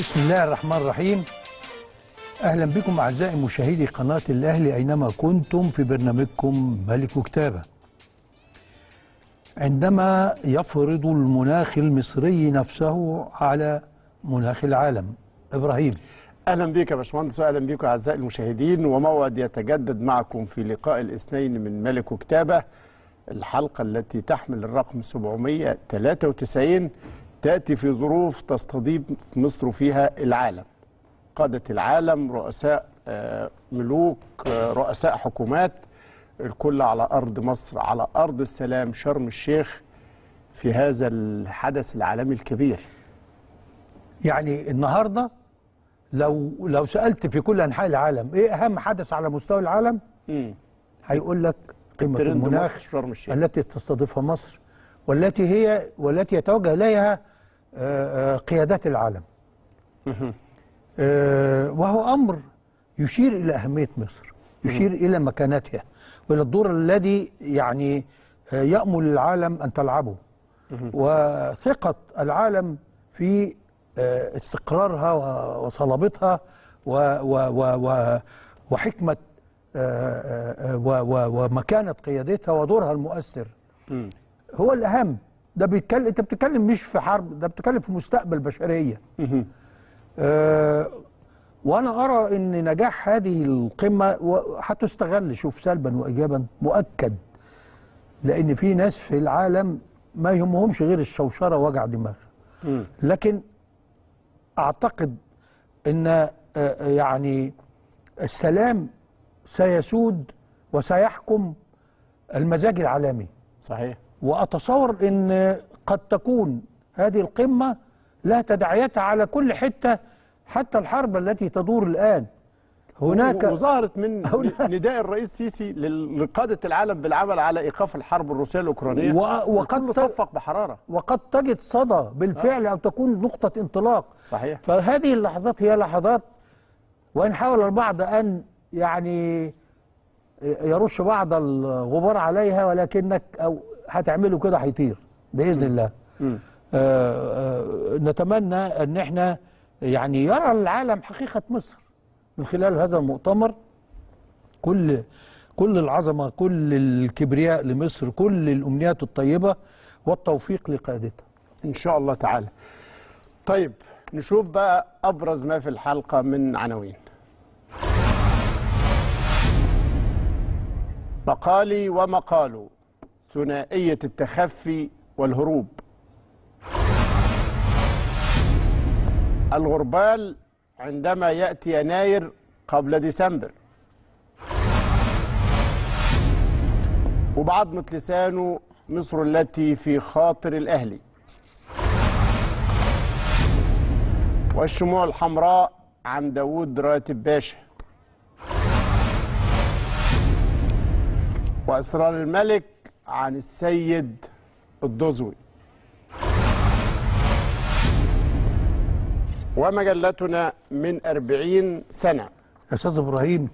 بسم الله الرحمن الرحيم. أهلا بكم أعزائي مشاهدي قناة الأهلي أينما كنتم في برنامجكم ملك وكتابه. عندما يفرض المناخ المصري نفسه على مناخ العالم. إبراهيم، أهلا بك يا باشمهندس وأهلا بكم أعزائي المشاهدين، وموعد يتجدد معكم في لقاء الاثنين من ملك وكتابه، الحلقة التي تحمل الرقم 793 تأتي في ظروف تستضيف مصر فيها العالم، قادة العالم، رؤساء ملوك، رؤساء حكومات، الكل على أرض مصر، على أرض السلام، شرم الشيخ، في هذا الحدث العالمي الكبير. يعني النهاردة لو سألت في كل أنحاء العالم إيه أهم حدث على مستوى العالم؟ هيقول لك قمة المناخ التي تستضيفها مصر، والتي يتوجه إليها قيادات العالم. وهو أمر يشير إلى أهمية مصر، يشير إلى مكانتها وإلى الدور الذي يعني يأمل العالم أن تلعبه، وثقة العالم في استقرارها وصلابتها وحكمة ومكانة قيادتها ودورها المؤثر هو الأهم. ده بيتكلم، أنت بتتكلم مش في حرب، ده بتتكلم في مستقبل بشرية. وأنا أرى أن نجاح هذه القمة هتستغل، شوف، سلبا وإيجابا مؤكد، لأن في ناس في العالم ما يهمهمش غير الشوشرة ووجع دماغ، لكن أعتقد أن يعني السلام سيسود وسيحكم المزاج العالمي. صحيح. وأتصور أن قد تكون هذه القمة لها تداعياتها على كل حتة، حتى الحرب التي تدور الآن هناك، وظهرت من نداء الرئيس السيسي لقادة العالم بالعمل على إيقاف الحرب الروسية الأوكرانية، وقد تصفق بحرارة، وقد تجد صدى بالفعل أو تكون نقطة انطلاق. صحيح. فهذه اللحظات هي لحظات، وإن حاول البعض أن يعني يرش بعض الغبار عليها، ولكنك أو هتعمله كده هيطير بإذن الله. نتمنى أن احنا يعني يرى العالم حقيقة مصر من خلال هذا المؤتمر، كل العظمة، كل الكبرياء لمصر، كل الأمنيات الطيبة والتوفيق لقادتها إن شاء الله تعالى. طيب، نشوف بقى أبرز ما في الحلقة من عناوين. مقالي ومقاله، ثنائية التخفي والهروب. الغربال عندما يأتي يناير قبل ديسمبر. وبعضمة لسانه مصر التي في خاطر الأهلي. والشموع الحمراء عن داوود راتب باشا. وأسرار الملك عن السيد الدوزوي. ومجلتنا من 40 سنة. يا أستاذ إبراهيم،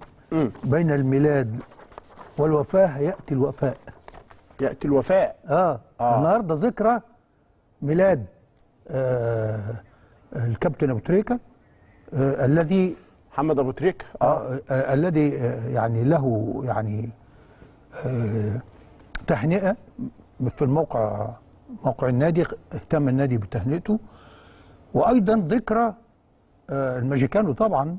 بين الميلاد والوفاة يأتي الوفاء. يأتي الوفاء. النهارده ذكرى ميلاد الكابتن أبو تريكة، الذي محمد أبو تريكة الذي يعني له يعني تهنئة في موقع النادي، اهتم النادي بتهنئته، وايضا ذكرى الماجيكانو طبعا،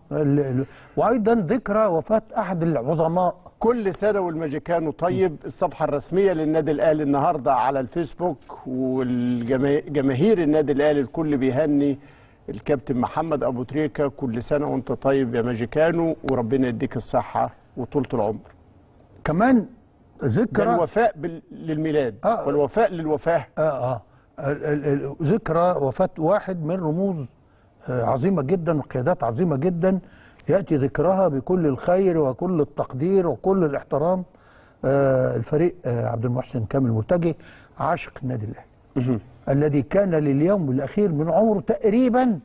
وايضا ذكرى وفاه احد العظماء. كل سنه والماجيكانو طيب. الصفحه الرسميه للنادي الاهلي النهارده على الفيسبوك، والجماهير النادي الاهلي الكل بيهني الكابتن محمد ابو تريكه. كل سنه وانت طيب يا ماجيكانو، وربنا يديك الصحه وطولة العمر. كمان ذكرى الوفاء للميلاد والوفاء للوفاه. ذكرى وفاة واحد من رموز عظيمة جدا وقيادات عظيمة جدا، يأتي ذكرها بكل الخير وكل التقدير وكل الاحترام. الفريق عبد المحسن كامل مرتجي، عاشق النادي الأهلي الذي كان لليوم الأخير من عمره تقريبا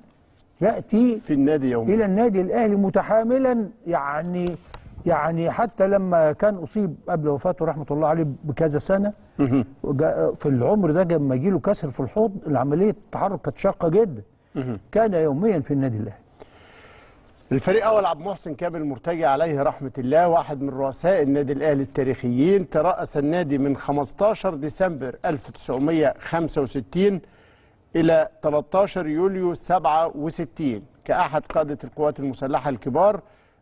يأتي في النادي يومي إلى النادي الأهلي متحاملا، يعني حتى لما كان أصيب قبل وفاته رحمة الله عليه بكذا سنة، في العمر ده لما يجيله كسر في الحوض، العملية التحرك كانت شاقة جدا، كان يوميا في النادي الاهلي. الفريق اول عبد المحسن كامل مرتجي عليه رحمه الله، واحد من رؤساء النادي الاهلي التاريخيين، ترأس النادي من 15 ديسمبر 1965 الى 13 يوليو 67 كأحد قادة القوات المسلحة الكبار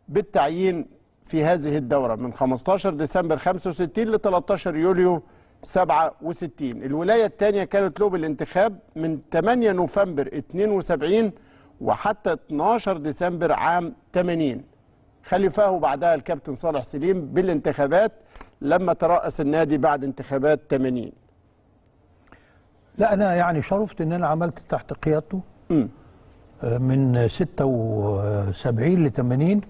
بالتعيين في هذه الدورة من 15 ديسمبر 65 ل 13 يوليو 67. الولاية الثانية كانت له بالانتخاب من 8 نوفمبر 72 وحتى 12 ديسمبر عام 80. خلفه بعدها الكابتن صالح سليم بالانتخابات لما ترأس النادي بعد انتخابات 80. لا أنا يعني شرفت أن أنا عملت تحت قيادته من 76 ل 80.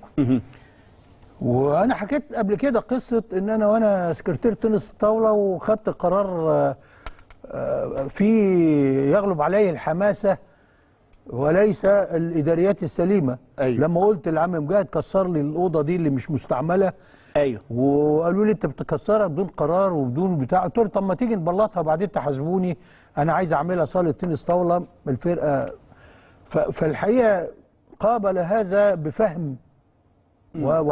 وانا حكيت قبل كده قصه ان انا وانا سكرتير تنس الطاوله وخدت قرار في يغلب عليه الحماسه وليس الاداريات السليمه. أيوة. لما قلت لعم مجاهد كسر لي الاوضه دي اللي مش مستعمله. ايوه. وقالوا لي انت بتكسرها بدون قرار وبدون بتاع. قلت له طب ما تيجي نبلطها بعدين تحاسبوني، انا عايز اعملها صاله تنس طاوله الفرقه. فالحقيقه قابل هذا بفهم و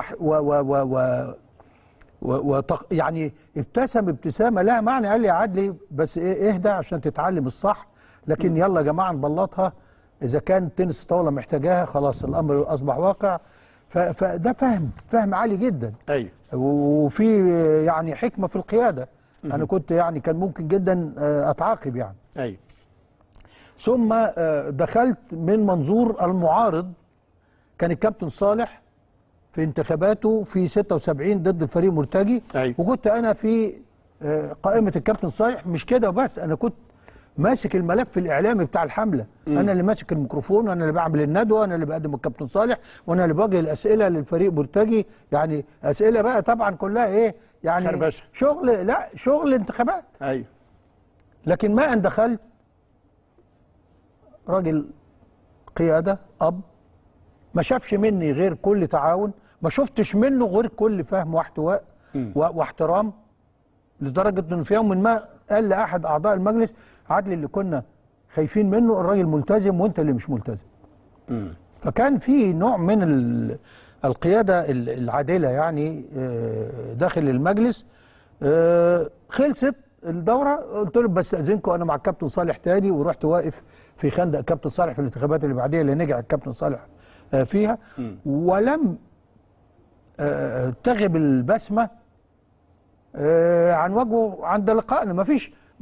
يعني ابتسم ابتسامه لها معنى. قال لي يا عدلي بس ايه اهدى عشان تتعلم الصح، لكن يلا يا جماعه نبلطها، اذا كان تنس الطاوله محتاجاها خلاص الامر اصبح واقع. فده فهم عالي جدا. ايوه. وفي يعني حكمه في القياده. انا كنت يعني كان ممكن جدا اتعاقب يعني. ايوه. ثم دخلت من منظور المعارض. كان الكابتن صالح في انتخاباته في 76 ضد الفريق مرتجي. أيوة. وكنت انا في قائمه الكابتن صالح. مش كده بس، انا كنت ماسك الملف الاعلامي بتاع الحمله. انا اللي ماسك الميكروفون، وانا اللي بعمل الندوه، وانا اللي بقدم الكابتن صالح، وانا اللي بوجه الاسئله للفريق مرتجي. يعني اسئله بقى طبعا كلها ايه يعني خربشة. شغل، لا شغل انتخابات. ايوه. لكن ما ان دخلت راجل قياده، اب ما شافش مني غير كل تعاون، ما شفتش منه غير كل فهم واحتواء واحترام، لدرجه ان في يوم ما قال لاحد اعضاء المجلس: عدلي اللي كنا خايفين منه الراجل ملتزم وانت اللي مش ملتزم. فكان في نوع من القياده العادله يعني داخل المجلس. خلصت الدوره، قلت له بستأذنكم انا مع الكابتن صالح تاني، ورحت واقف في خندق الكابتن صالح في الانتخابات اللي بعديها اللي نجح الكابتن صالح فيها. ولم تغب البسمه عن وجهه عند لقائنا. ما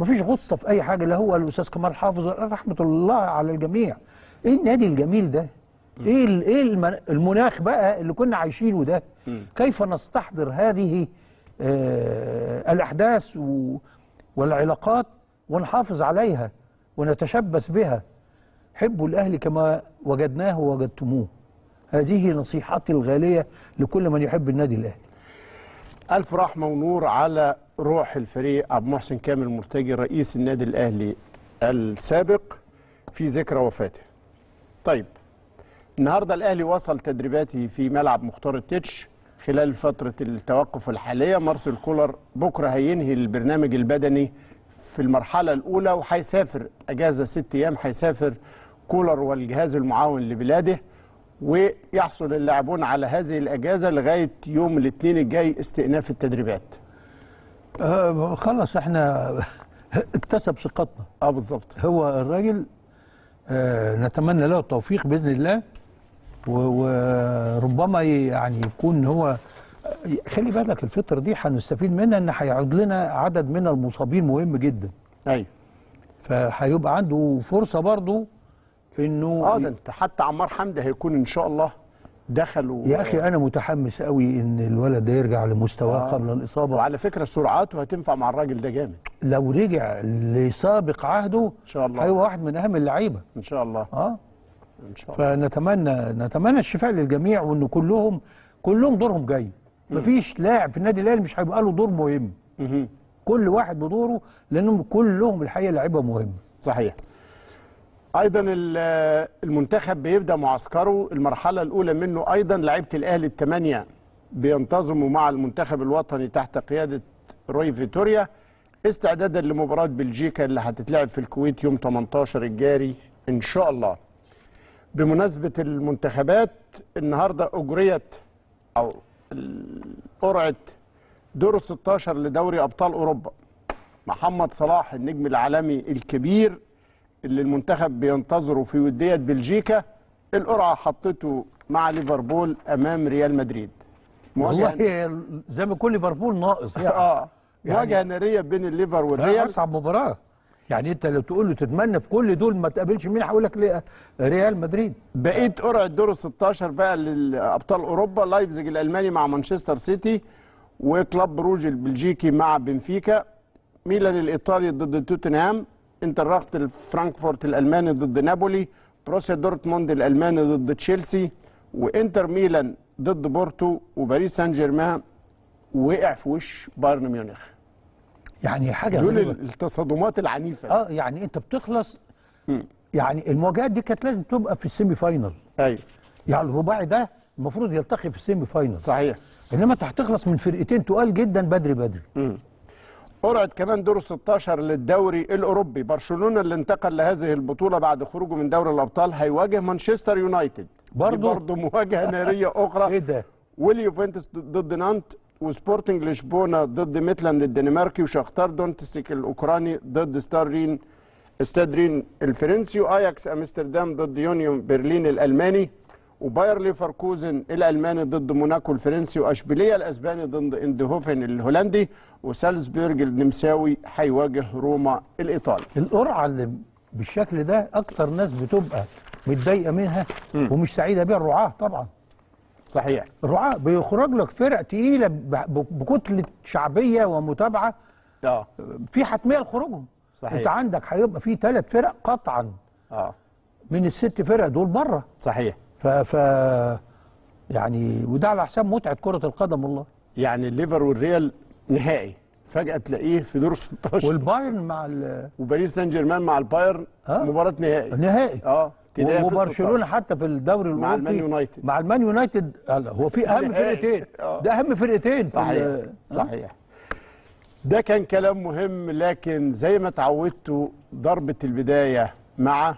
فيش غصه في اي حاجه، لا هو الاستاذ كمال حافظ رحمه الله على الجميع. ايه النادي الجميل ده؟ ايه المناخ بقى اللي كنا عايشينه ده؟ كيف نستحضر هذه الاحداث والعلاقات ونحافظ عليها ونتشبث بها؟ حبوا الأهل كما وجدناه ووجدتموه. هذه نصيحتي الغالية لكل من يحب النادي الأهلي. ألف رحمة ونور على روح الفريق عبد المحسن كامل مرتجي رئيس النادي الأهلي السابق في ذكرى وفاته. طيب النهاردة الأهلي وصل تدريباته في ملعب مختار التتش خلال فترة التوقف الحالية. مارسيل كولر بكرة هينهي البرنامج البدني في المرحلة الأولى وهيسافر أجازة 6 أيام. هيسافر كولر والجهاز المعاون لبلاده، ويحصل اللاعبون على هذه الاجازه لغايه يوم الاثنين الجاي استئناف التدريبات. خلاص احنا اكتسب ثقتنا. بالظبط. هو الراجل نتمنى له التوفيق باذن الله، وربما يعني يكون هو. خلي بالك الفتره دي هنستفيد منها ان هيعود لنا عدد من المصابين مهم جدا. ايوه. فهيبقى عنده فرصه برضه انه ده انت حتى عمار حمدي هيكون ان شاء الله دخلوا. يا اخي انا متحمس قوي ان الولد ده يرجع لمستواه قبل الاصابه. وعلى فكره سرعاته هتنفع مع الراجل ده جامد لو رجع لسابق عهده ان شاء الله. هيبقى واحد من اهم اللعيبه ان شاء الله. ان شاء الله. فنتمنى الشفاء للجميع، وان كلهم دورهم جاي. مفيش لاعب في النادي الاهلي مش هيبقى له دور مهم. كل واحد بدوره، لانهم كلهم الحقيقه لعيبه مهمه. صحيح. ايضا المنتخب بيبدا معسكره المرحله الاولى منه. ايضا لعيبه الاهلي الثمانيه بينتظموا مع المنتخب الوطني تحت قياده روي فيتوريا استعدادا لمباراه بلجيكا اللي هتتلعب في الكويت يوم 18 الجاري ان شاء الله. بمناسبة المنتخبات النهاردة أجريت أو قرعة دور ال16 لدوري أبطال أوروبا. محمد صلاح النجم العالمي الكبير اللي المنتخب بينتظره في ودية بلجيكا، القرعة حطته مع ليفربول أمام ريال مدريد. والله زي ما يكون ليفربول ناقص يعني. مواجهة نارية بين الليفر والريال، أصعب مباراة. يعني انت لو تقول له تتمنى في كل دول ما تقابلش مين، هقول لك ريال مدريد. بقيت قرعه دور ال16 بقى لابطال اوروبا، لايبزيج الالماني مع مانشستر سيتي، وكلوب بروج البلجيكي مع بنفيكا، ميلان الايطالي ضد توتنهام، انترخت الفرانكفورت الالماني ضد نابولي، بروسيا دورتموند الالماني ضد تشيلسي، وانتر ميلان ضد بورتو، وباريس سان جيرمان وقع في وش بايرن ميونخ. يعني حاجه دول التصادمات العنيفه. يعني انت بتخلص يعني المواجهات دي كانت لازم تبقى في السيمي فاينل. ايوه يعني الرباعي ده المفروض يلتقي في السيمي فاينل. صحيح. انما انت هتخلص من فرقتين تقال جدا بدري بدري. قرعت كمان دور ال16 للدوري الاوروبي. برشلونه اللي انتقل لهذه البطوله بعد خروجه من دوري الابطال هيواجه مانشستر يونايتد، برضه مواجهه ناريه اخرى. ايه ده؟ واليوفنتوس ضد نانت، وسبورتنج لشبونه ضد ميتلاند الدنماركي، وشختار دونتسك الاوكراني ضد استاد رين الفرنسي، واياكس امستردام ضد يونيون برلين الالماني، وباير ليفركوزن الالماني ضد موناكو الفرنسي، واشبيليه الاسباني ضد اندهوفن الهولندي، وسالزبورج النمساوي هيواجه روما الايطالي. القرعه اللي بالشكل ده اكتر ناس بتبقى متضايقه منها ومش سعيده بيها الرعاه طبعا. صحيح. الرعاة بيخرج لك فرق تقيلة بكتلة شعبية ومتابعة. في حتمية لخروجهم. صحيح. انت عندك هيبقى في 3 فرق قطعا من ال6 فرق دول بره. صحيح. يعني وده على حساب متعة كرة القدم والله. يعني الليفر والريال نهائي فجأة تلاقيه في دور 16، والبايرن مع وباريس سان جيرمان مع البايرن مباراة نهائي. وبرشلونه حتى في الدوري الاوروبي مع المان يونايتد هو في اهم فرقتين. ده اهم فرقتين. صحيح. صحيح. ده كان كلام مهم، لكن زي ما اتعودتوا ضربه البدايه مع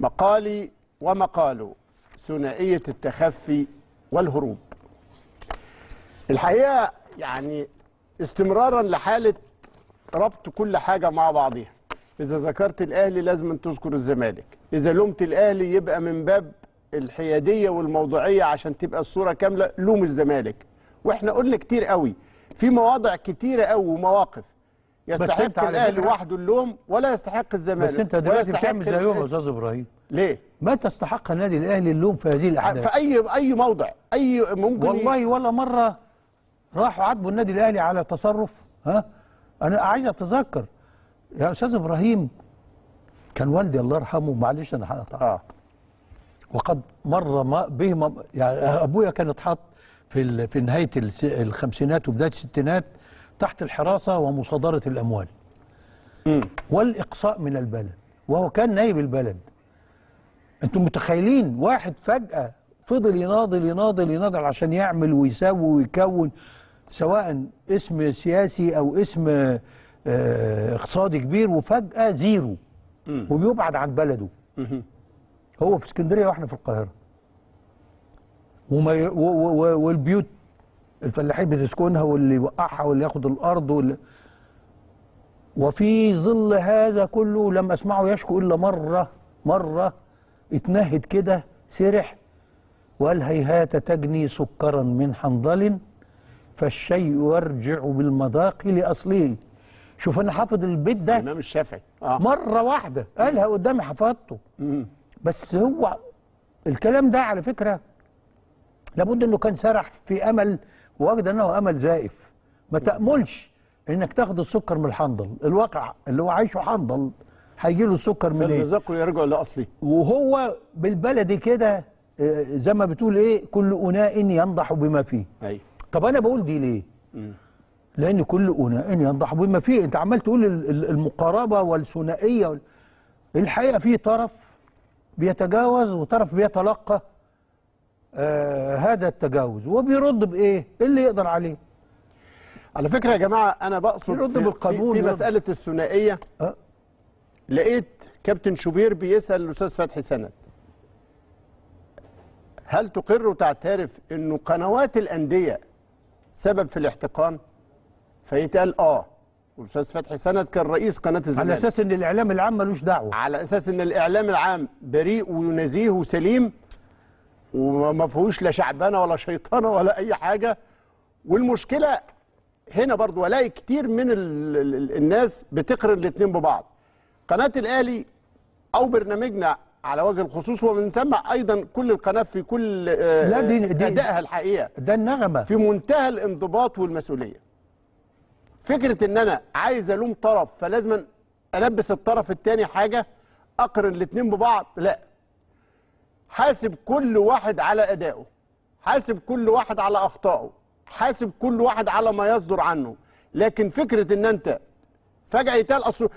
مقالي ومقاله، ثنائيه التخفي والهروب. الحقيقه يعني استمرارا لحاله ربط كل حاجه مع بعضها. إذا ذكرت الأهلي لازم تذكر الزمالك، إذا لومت الأهلي يبقى من باب الحيادية والموضوعية عشان تبقى الصورة كاملة لوم الزمالك. وإحنا قلنا كتير قوي في مواضع كتيرة قوي ومواقف يستحق الأهلي وحده اللوم ولا يستحق الزمالك. بس أنت دلوقتي بتعمل زيهم يا أستاذ إبراهيم. ليه؟ ما تستحق النادي الأهلي اللوم في هذه الأحداث، في أي موضع، أي ممكن. والله ولا مرة راحوا عاتبوا النادي الأهلي على تصرف. أنا عايز أتذكر يا أستاذ إبراهيم، كان والدي الله يرحمه، معلش أنا هقطع، وقد مر يعني أبويا كان اتحط في نهاية الخمسينات وبداية الستينات تحت الحراسة ومصادرة الأموال والإقصاء من البلد، وهو كان نايب البلد. أنتم متخيلين واحد فجأة فضل يناضل يناضل يناضل عشان يعمل ويساوي ويكون، سواء اسم سياسي أو اسم اقتصادي كبير، وفجأة زيرو وبيبعد عن بلده. هو في اسكندرية واحنا في القاهرة، والبيوت الفلاحين بتسكنها، واللي يوقعها واللي ياخد الأرض وفي ظل هذا كله لم أسمعه يشكو إلا مرة اتنهد كده، سرح وقال هيهات تجني سكرا من حنظل فالشيء يرجع بالمذاق لأصله. شوف انا حافظ البيت ده، الامام الشافعي مره واحده قالها قدامي حفظته. بس هو الكلام ده على فكره لابد انه كان سرح في امل، ووجد انه امل زائف. ما تاملش انك تاخد السكر من الحنظل، الواقع اللي هو عايشه حنظل هيجي له السكر منين؟ فالرزاقه يرجع لاصله. وهو بالبلدي كده زي ما بتقول ايه، كل اناء ينضح بما فيه. ايوه. طب انا بقول دي ليه؟ لأن كل أناء ينضح بما فيه. أنت عمال تقول المقاربة والثنائية، الحقيقة في طرف بيتجاوز وطرف بيتلقى هذا التجاوز، وبيرد بإيه؟ اللي يقدر عليه. على فكرة يا جماعة أنا بقصد في مسألة الثنائية لقيت كابتن شوبير بيسال الاستاذ فتحي سند: هل تقر وتعترف انه قنوات الانديه سبب في الاحتقان؟ فيتقال اه. والاستاذ فتحي سند كان رئيس قناه الزمالك. على اساس ان الاعلام العام ملوش دعوه. على اساس ان الاعلام العام بريء ونزيه وسليم وما فيهوش لا شعبانه ولا شيطانه ولا اي حاجه. والمشكله هنا برضو الاقي كتير من الناس بتقرن الاثنين ببعض. قناه الاهلي او برنامجنا على وجه الخصوص، وبنسمع ايضا كل القناه في كل ادائها الحقيقه ده النغمه في منتهى الانضباط والمسؤوليه. فكره ان انا عايز الوم طرف فلازم البس الطرف الثاني حاجه، اقرن الاثنين ببعض، لا. حاسب كل واحد على ادائه، حاسب كل واحد على اخطائه، حاسب كل واحد على ما يصدر عنه. لكن فكره ان انت فجاه يتقال اصل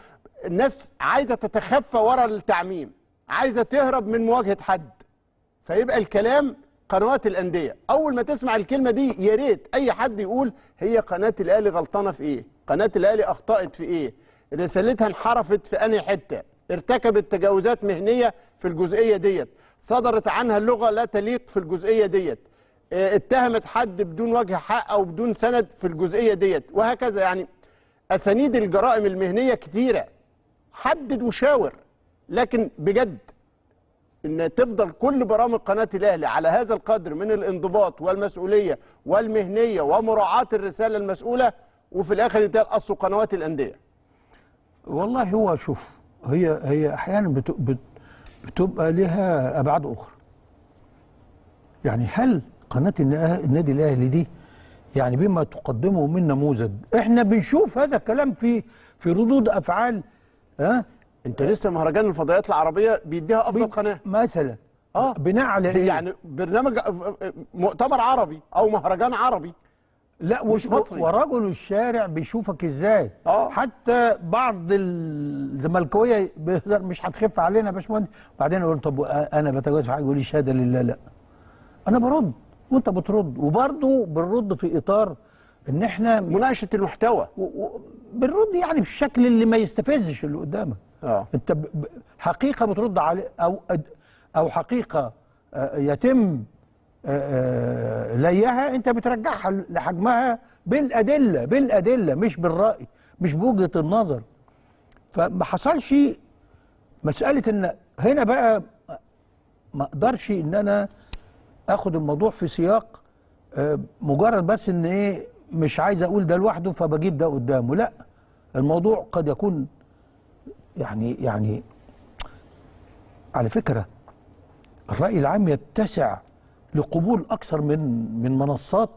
الناس عايزه تتخفى ورا التعميم، عايزه تهرب من مواجهه حد، فيبقى الكلام قنوات الانديه. اول ما تسمع الكلمه دي يا ريت اي حد يقول هي قناه الاهلي غلطانه في ايه؟ قناه الاهلي اخطات في ايه؟ رسالتها انحرفت في انهي حته؟ ارتكبت تجاوزات مهنيه في الجزئيه ديت، صدرت عنها اللغه لا تليق في الجزئيه ديت، اتهمت حد بدون وجه حق او بدون سند في الجزئيه ديت، وهكذا. يعني اسانيد الجرائم المهنيه كتيره. حدد وشاور، لكن بجد ان تفضل كل برامج قناه الاهلي على هذا القدر من الانضباط والمسؤوليه والمهنيه ومراعاه الرساله المسؤوله، وفي الاخر يتقال اصل قنوات الانديه. والله هو شوف، هي احيانا بتبقى لها ابعاد اخرى. يعني هل قناه النادي الاهلي دي يعني بما تقدمه من نموذج، احنا بنشوف هذا الكلام في ردود افعال. ها انت لسه مهرجان الفضائيات العربيه بيديها افضل قناه مثلا، بناء على ايه؟ يعني برنامج مؤتمر عربي او مهرجان عربي، لا مش مصري، ورجل الشارع بيشوفك ازاي. حتى بعض الزملكاويه بيهزر: مش هتخف علينا يا باشمهندس. وبعدين يقول طب انا بتجاوز حاجه، يقول لي شهاده لله. لا، انا برد وانت بترد، وبرضه بنرد في اطار ان احنا مناقشه المحتوى، بنرد يعني بالشكل اللي ما يستفزش اللي قدامك. انت حقيقه بترد عليه او حقيقه يتم ليها، انت بترجعها لحجمها بالادله، مش بالراي، مش بوجهه النظر. فما حصلش مساله ان هنا بقى ما اقدرش ان انا اخد الموضوع في سياق مجرد بس ان ايه، مش عايز اقول ده لوحده فبجيب ده قدامه. لا، الموضوع قد يكون يعني على فكره الراي العام يتسع لقبول اكثر من منصات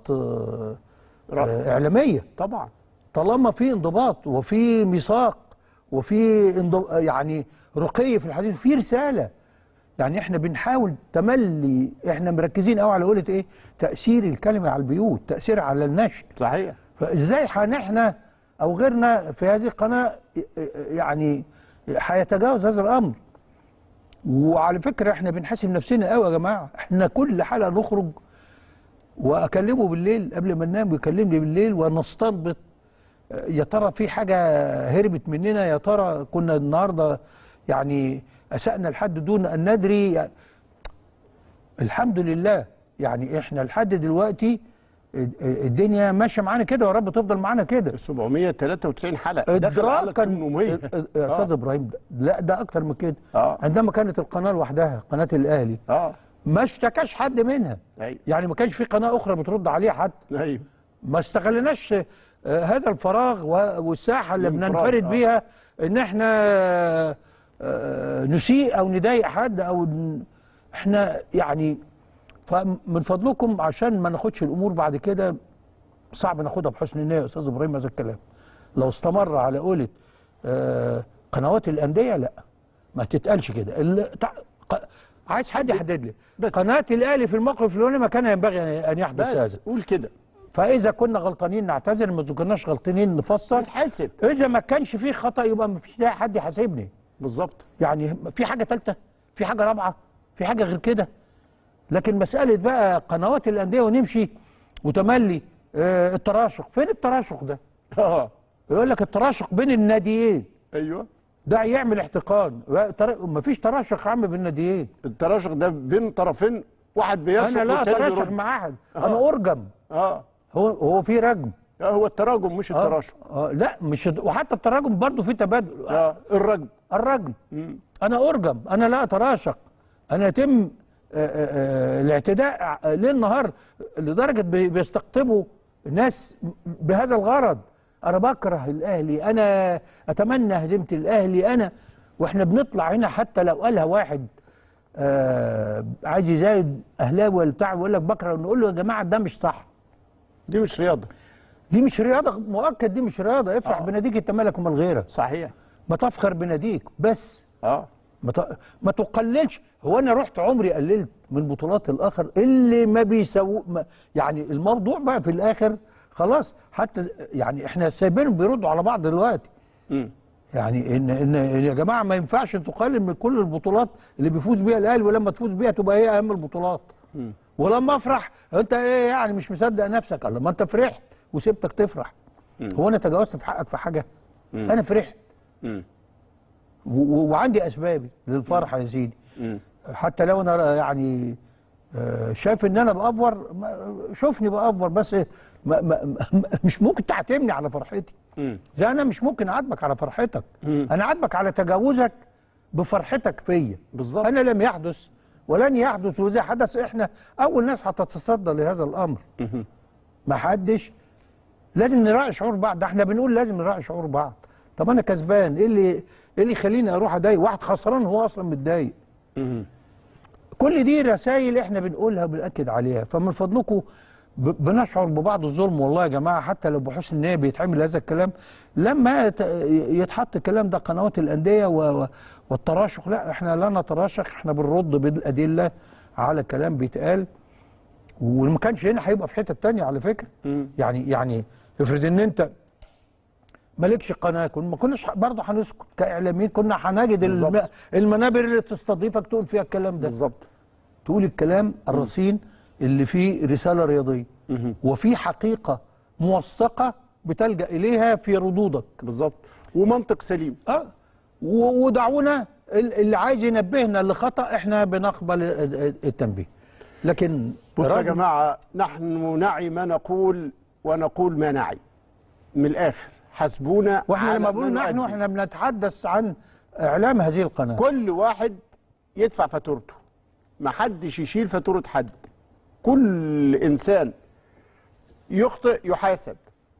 اعلاميه طبعا، طالما في انضباط وفي ميثاق وفي يعني رقي في الحديث وفي رساله. يعني احنا بنحاول تملي، احنا مركزين قوي على قولة ايه، تأثير الكلمة على البيوت، تأثير على النشء. صحيح. فازاي احنا او غيرنا في هذه القناة يعني هيتجاوز هذا الامر؟ وعلى فكرة احنا بنحاسب نفسنا قوي يا جماعة. احنا كل حلقة نخرج واكلمه بالليل قبل ما ننام، ويكلمني بالليل ونستنبط يا ترى في حاجة هربت مننا، يا ترى كنا النهاردة يعني أسأنا لحد دون أن ندري. يعني الحمد لله، يعني إحنا لحد دلوقتي الدنيا ماشية معانا كده، يا رب تفضل معانا كده. 793 حلقة إدراكاً. يا أستاذ إبراهيم، لا ده أكتر من كده. عندما كانت القناة لوحدها، قناة الأهلي، ما اشتكاش حد منها. يعني ما كانش في قناة أخرى بترد عليها حد. ما استغلناش هذا الفراغ والساحة اللي بننفرد بيها إن إحنا نسيء او نضايق حد او احنا يعني. فمن فضلكم عشان ما ناخدش الامور بعد كده، صعب ناخدها بحسن النيه يا استاذ ابراهيم. هذا الكلام لو استمر على قولة قنوات الانديه، لا ما تتقالش كده. عايز حد يحدد لي قناه الاهلي في الموقف الفلاني ما كان ينبغي ان يحدث هذا، بس قول كده. فاذا كنا غلطانين نعتذر، ما كناش غلطانين نفصل، نتحاسب. اذا ما كانش فيه خطا يبقى ما فيش حد يحاسبني. بالظبط. يعني في حاجه ثالثه، في حاجه رابعه، في حاجه غير كده. لكن مساله بقى قنوات الانديه ونمشي وتملي التراشق، فين التراشق ده؟ يقول لك التراشق بين الناديين. ايوه. ده هيعمل احتقان، مفيش تراشق عام بين الناديين. التراشق ده بين طرفين، واحد بيرشق والتاني بيرد. انا لا اتراشق مع احد، انا ارجم. هو في رجم، هو التراجم مش التراشق. لا مش، وحتى التراجم برضه في تبادل. الرجم انا ارجم، انا لا اتراشق، انا يتم الاعتداء ليل نهار، لدرجه بيستقطبوا ناس بهذا الغرض. انا بكره الاهلي، انا اتمنى هزيمه الاهلي، انا واحنا بنطلع هنا حتى لو قالها واحد عايز يزايد اهلاوي ولا بتاع ويقول لك بكره، نقول له يا جماعه ده مش صح، دي مش رياضه، دي مش رياضه مؤكد، دي مش رياضه. افرح بناديك انت مالك ومال غيرك، صحيح، ما تفخر بناديك بس، ما تقللش. هو انا رحت عمري قللت من بطولات الاخر اللي ما بيسووا يعني الموضوع بقى في الاخر خلاص، حتى يعني احنا سايبينهم بيردوا على بعض دلوقتي. يعني ان يا جماعه ما ينفعش تقلل من كل البطولات اللي بيفوز بيها الاهلي، ولما تفوز بيها تبقى هي اهم البطولات. ولما افرح انت ايه يعني مش مصدق نفسك؟ لما انت فرحت وسبتك تفرح. هو انا تجاوزت في حقك في حاجه؟ انا فرحت وعندي اسبابي للفرحه يا سيدي، حتى لو انا يعني شايف ان انا بافور، شوفني بافور بس مش ممكن تعتمني على فرحتي، زي انا مش ممكن اعاتبك على فرحتك، انا اعاتبك على تجاوزك بفرحتك فيا. بالظبط، انا لم يحدث ولن يحدث، واذا حدث احنا اول ناس هتتصدى لهذا الامر. ما حدش، لازم نراعي شعور بعض، احنا بنقول لازم نراعي شعور بعض. طب انا كسبان، ايه اللي يخليني اروح اضايق واحد خسران هو اصلا متضايق؟ كل دي رسائل احنا بنقولها وبنأكد عليها، فمن فضلكم بنشعر ببعض الظلم والله يا جماعه، حتى لو بحسن النيه بيتعمل هذا الكلام، لما يتحط الكلام ده قنوات الانديه والتراشق، لا احنا لا نتراشق، احنا بنرد بالادله على كلام بيتقال، وما كانش هنا هيبقى في حته ثانيه على فكره. يعني افرض ان انت مالكش قناه، ما كناش برضه هنسكت كاعلاميين، كنا هنجد المنابر اللي تستضيفك تقول فيها الكلام ده. بالظبط، تقول الكلام الرصين اللي فيه رساله رياضيه وفي حقيقه موثقه بتلجأ اليها في ردودك. بالظبط، ومنطق سليم. ودعونا اللي عايز ينبهنا لخطأ احنا بنقبل التنبيه، لكن بصوا يا جماعه، نحن نعي ما نقول ونقول ما نعي، من الاخر حسبونا. واحنا لما بنقول نحن احنا بنتحدث عن اعلام هذه القناه، كل واحد يدفع فاتورته، ما حدش يشيل فاتوره حد، كل انسان يخطئ يحاسب،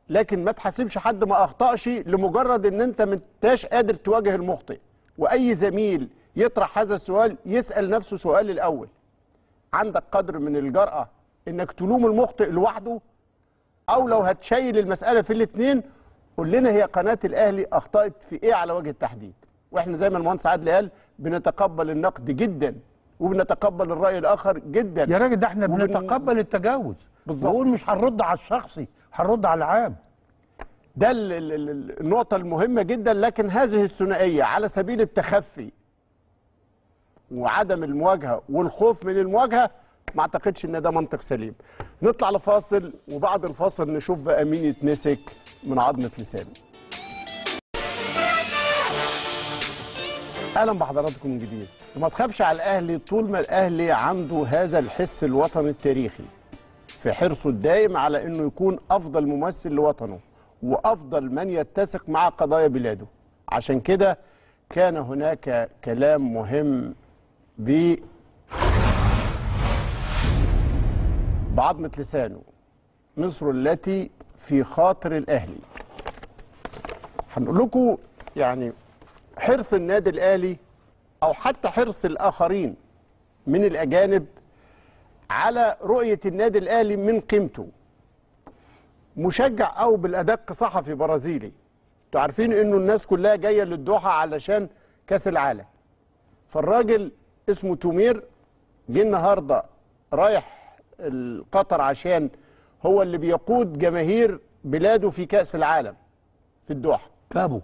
لكن ما تحاسبش حد ما اخطاش لمجرد ان انت ما انتاش قادر تواجه المخطئ. واي زميل يطرح هذا السؤال يسال نفسه سؤال الاول، عندك قدر من الجرأه انك تلوم المخطئ لوحده؟ او لو هتشيل المساله في الاثنين، قول لنا هي قناه الاهلي اخطات في ايه على وجه التحديد. واحنا زي ما المهندس عدلي قال بنتقبل النقد جدا، وبنتقبل الراي الاخر جدا يا راجل، ده احنا بنتقبل التجاوز. بالظبط، بقول مش هنرد على الشخصي، هنرد على العام، ده النقطه المهمه جدا. لكن هذه الثنائيه على سبيل التخفي وعدم المواجهه والخوف من المواجهه، ما اعتقدش ان ده منطق سليم. نطلع لفاصل، وبعد الفاصل نشوف بقى مين يتمسك من عظمه لسانه. اهلا بحضراتكم من جديد. ما تخافش على الاهلي طول ما الاهلي عنده هذا الحس الوطني التاريخي، في حرصه الدائم على انه يكون افضل ممثل لوطنه وافضل من يتسق مع قضايا بلاده. عشان كده كان هناك كلام مهم بعظمة لسانه، مصر التي في خاطر الاهلي. هنقول لكم يعني حرص النادي الاهلي او حتى حرص الاخرين من الاجانب على رؤيه النادي الاهلي من قيمته. مشجع او بالادق صحفي برازيلي، انتوا عارفين انه الناس كلها جايه للدوحه علشان كاس العالم، فالراجل اسمه تومير جه النهارده رايح قطر عشان هو اللي بيقود جماهير بلاده في كاس العالم في الدوحه. كابو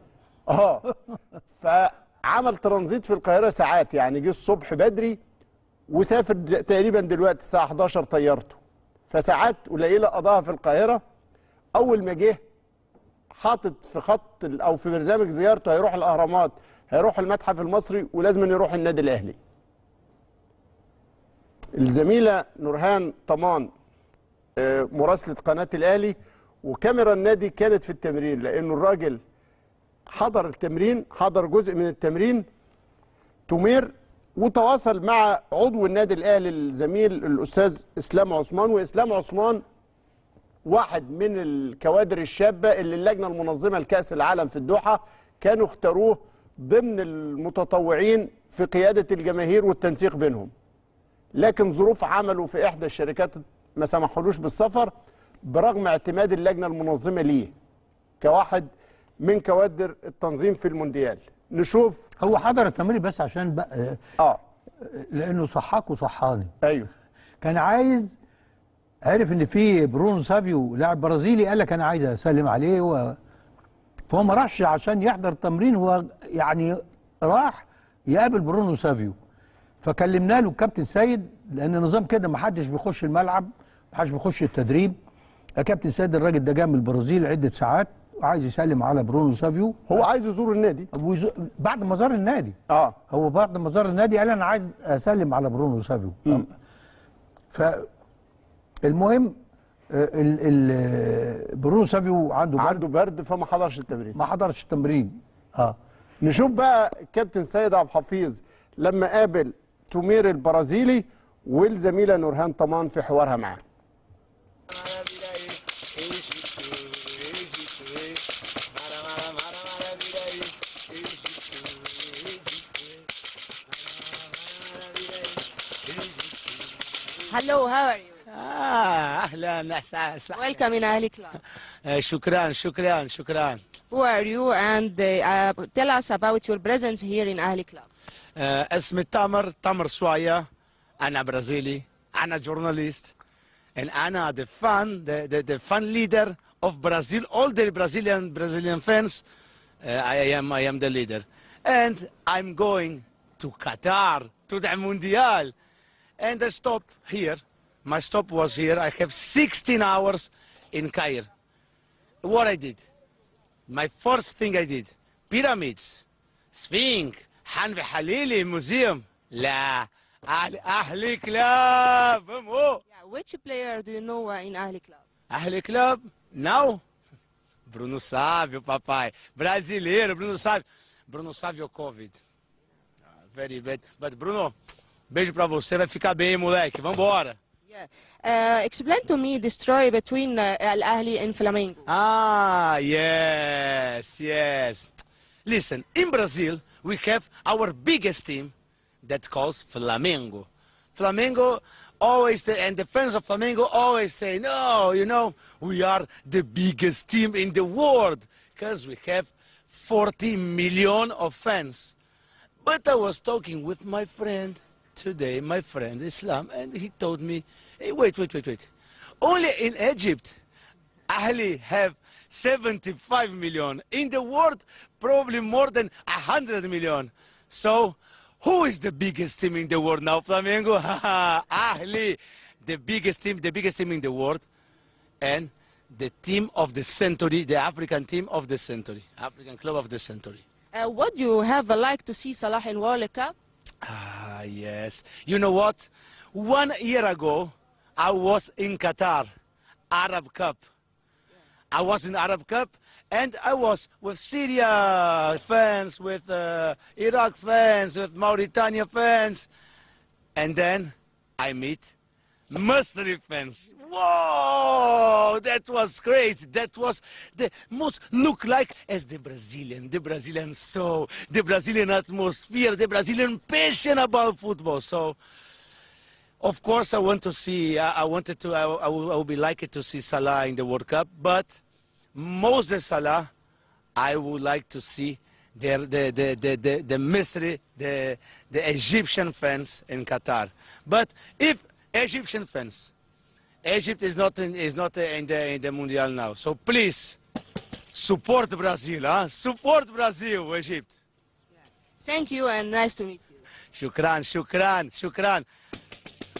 فعمل ترانزيت في القاهره ساعات، يعني جه الصبح بدري وسافر تقريبا دلوقتي الساعه 11 طيارته، فساعات قليله قضاها في القاهره. اول ما جه حاطط في خط او في برنامج زيارته هيروح الاهرامات، هيروح المتحف المصري ولازم يروح النادي الاهلي. الزميله نورهان طمان مراسله قناه الاهلي وكاميرا النادي كانت في التمرين، لانه الراجل حضر التمرين، حضر جزء من التمرين تومير، وتواصل مع عضو النادي الاهلي الزميل الاستاذ اسلام عثمان، واسلام عثمان واحد من الكوادر الشابه اللي اللجنه المنظمه لكاس العالم في الدوحه كانوا اختاروه ضمن المتطوعين في قياده الجماهير والتنسيق بينهم. لكن ظروف عمله في احدى الشركات ما سمحولوش بالسفر برغم اعتماد اللجنه المنظمه ليه كواحد من كوادر التنظيم في المونديال. نشوف هو حضر التمرين بس عشان بقى لانه صحاك وصحاني. ايوه كان عايز، عرف ان في برونو سافيو لاعب برازيلي قال لك انا عايز اسلم عليه فهو ما راحش عشان يحضر التمرين، هو يعني راح يقابل برونو سافيو. فكلمنا له الكابتن سيد، لان نظام كده ما حدش بيخش الملعب، ما حدش بيخش التدريب. يا كابتن سيد الراجل ده جاي من البرازيل عده ساعات وعايز يسلم على برونو سافيو، هو عايز يزور النادي. بعد ما زار النادي هو بعد ما زار النادي قال انا عايز اسلم على برونو سافيو. فالمهم برونو سافيو عنده برد فما حضرش التمرين، نشوف بقى كابتن سيد عبد الحفيظ لما قابل تومير البرازيلي والزميله نورهان طمان في حوارها معاه. Hello, how are you? أهلا أسعد. Welcome in Ahli Club. شكرا. Who are you and tell us about your presence here in Ahli Club. اسمي تامر سوايا، أنا برازيلي، أنا journalist and أنا the fan leader of Brazil. All the Brazilian fans, I am the leader and I'm going to Qatar to the Mundial. And I stop here. My stop was here. I have 16 hours in Cairo. What I did? My first thing I did: pyramids, Sphinx, Hanbi Halili Museum, La Ahli Club. Which player do you know in Ahli Club? Ahli Club now? Bruno Sávio, papai. Brasileiro, Bruno Sávio. Bruno Sávio COVID. Very bad. But Bruno. Beijo pra você, vai ficar bem, moleque. Vambora. Explain to me the story between Al Ahly and Flamengo. Yes. Listen, in Brazil we have our biggest team that calls Flamengo. Flamengo always, and the fans of Flamengo always say, no, you know, we are the biggest team in the world because we have 40 million of fans. But I was talking with my friend. Today, my friend Islam, and he told me, hey, wait. Only in Egypt, Ahli have 75 million. In the world, probably more than 100 million. So, who is the biggest team in the world now, Flamengo? Ahli, the biggest team in the world, and the team of the century, the African team of the century, African club of the century. Would you have liked to see Salah in World Cup? Yes. You know what? 1 year ago, I was in Qatar, Arab Cup. I was in Arab Cup, and I was with Syria fans, with Iraq fans, with Mauritania fans, and then I meet Muslim fans. Whoa! That was great. That was the most look like as the Brazilian soul, the Brazilian atmosphere, the Brazilian passion about football. So, of course, I want to see. I would be likely to see Salah in the World Cup, but most of Salah, I would like to see the Misri, the Egyptian fans in Qatar. But if Egyptian fans. Egypt is not in the Mundial now. So please support Brazil, huh? Support Brazil, Egypt. Yeah. Thank you and nice to meet you. Shukran.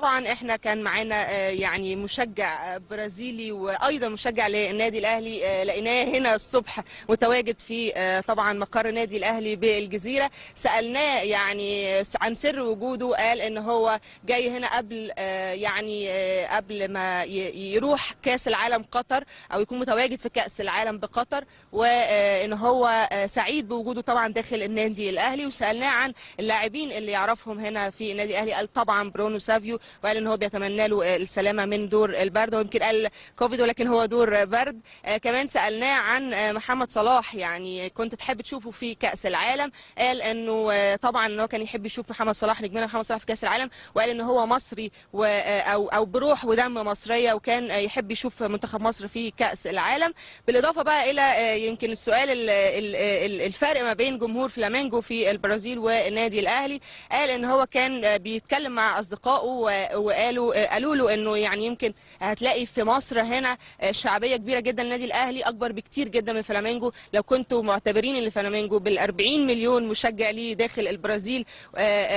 طبعا احنا كان معانا يعني مشجع برازيلي وايضا مشجع للنادي الاهلي، لقيناه هنا الصبح متواجد في طبعا مقر النادي الاهلي بالجزيره. سالناه يعني عن سر وجوده، قال ان هو جاي هنا قبل يعني قبل ما يروح كاس العالم قطر او يكون متواجد في كاس العالم بقطر، وان هو سعيد بوجوده طبعا داخل النادي الاهلي. وسالناه عن اللاعبين اللي يعرفهم هنا في النادي الاهلي، قال طبعا برونو سافيو، وقال ان هو بيتمنى له السلامه من دور البرد، ويمكن قال كوفيد ولكن هو دور برد. كمان سالناه عن محمد صلاح، يعني كنت تحب تشوفه في كاس العالم، قال انه طبعا ان هو كان يحب يشوف محمد صلاح نجمنا محمد صلاح في كاس العالم، وقال ان هو مصري او بروح ودم مصريه، وكان يحب يشوف منتخب مصر في كاس العالم. بالاضافه بقى الى يمكن السؤال الفرق ما بين جمهور فلامينغو في البرازيل والنادي الاهلي، قال ان هو كان بيتكلم مع اصدقائه وقالوا له انه يعني يمكن هتلاقي في مصر هنا شعبيه كبيره جدا للنادي الاهلي، اكبر بكتير جدا من فلامينغو. لو كنتوا معتبرين ان فلامينغو بال40 مليون مشجع ليه داخل البرازيل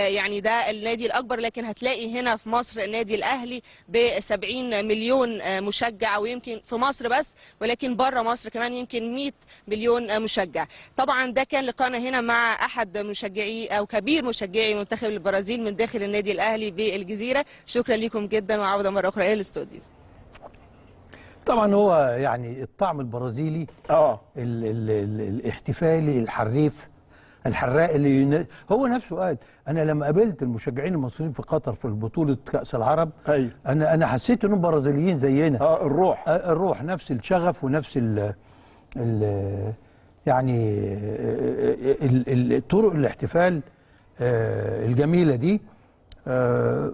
يعني ده النادي الاكبر، لكن هتلاقي هنا في مصر النادي الاهلي ب70 مليون مشجع، ويمكن في مصر بس ولكن بره مصر كمان يمكن 100 مليون مشجع. طبعا ده كان لقاءنا هنا مع احد مشجعي او كبير مشجعي منتخب البرازيل من داخل النادي الاهلي بالجزيره. شكرا لكم جدا، وعوده مره اخرى الى الاستوديو. طبعا هو يعني الطعم البرازيلي الاحتفالي الحريف الحراق اللي هو نفسه قال. انا لما قابلت المشجعين المصريين في قطر في بطوله كاس العرب، أيوه. انا حسيت انهم برازيليين زينا، الروح الروح نفس الشغف ونفس ال يعني الطرق الاحتفال الجميله دي.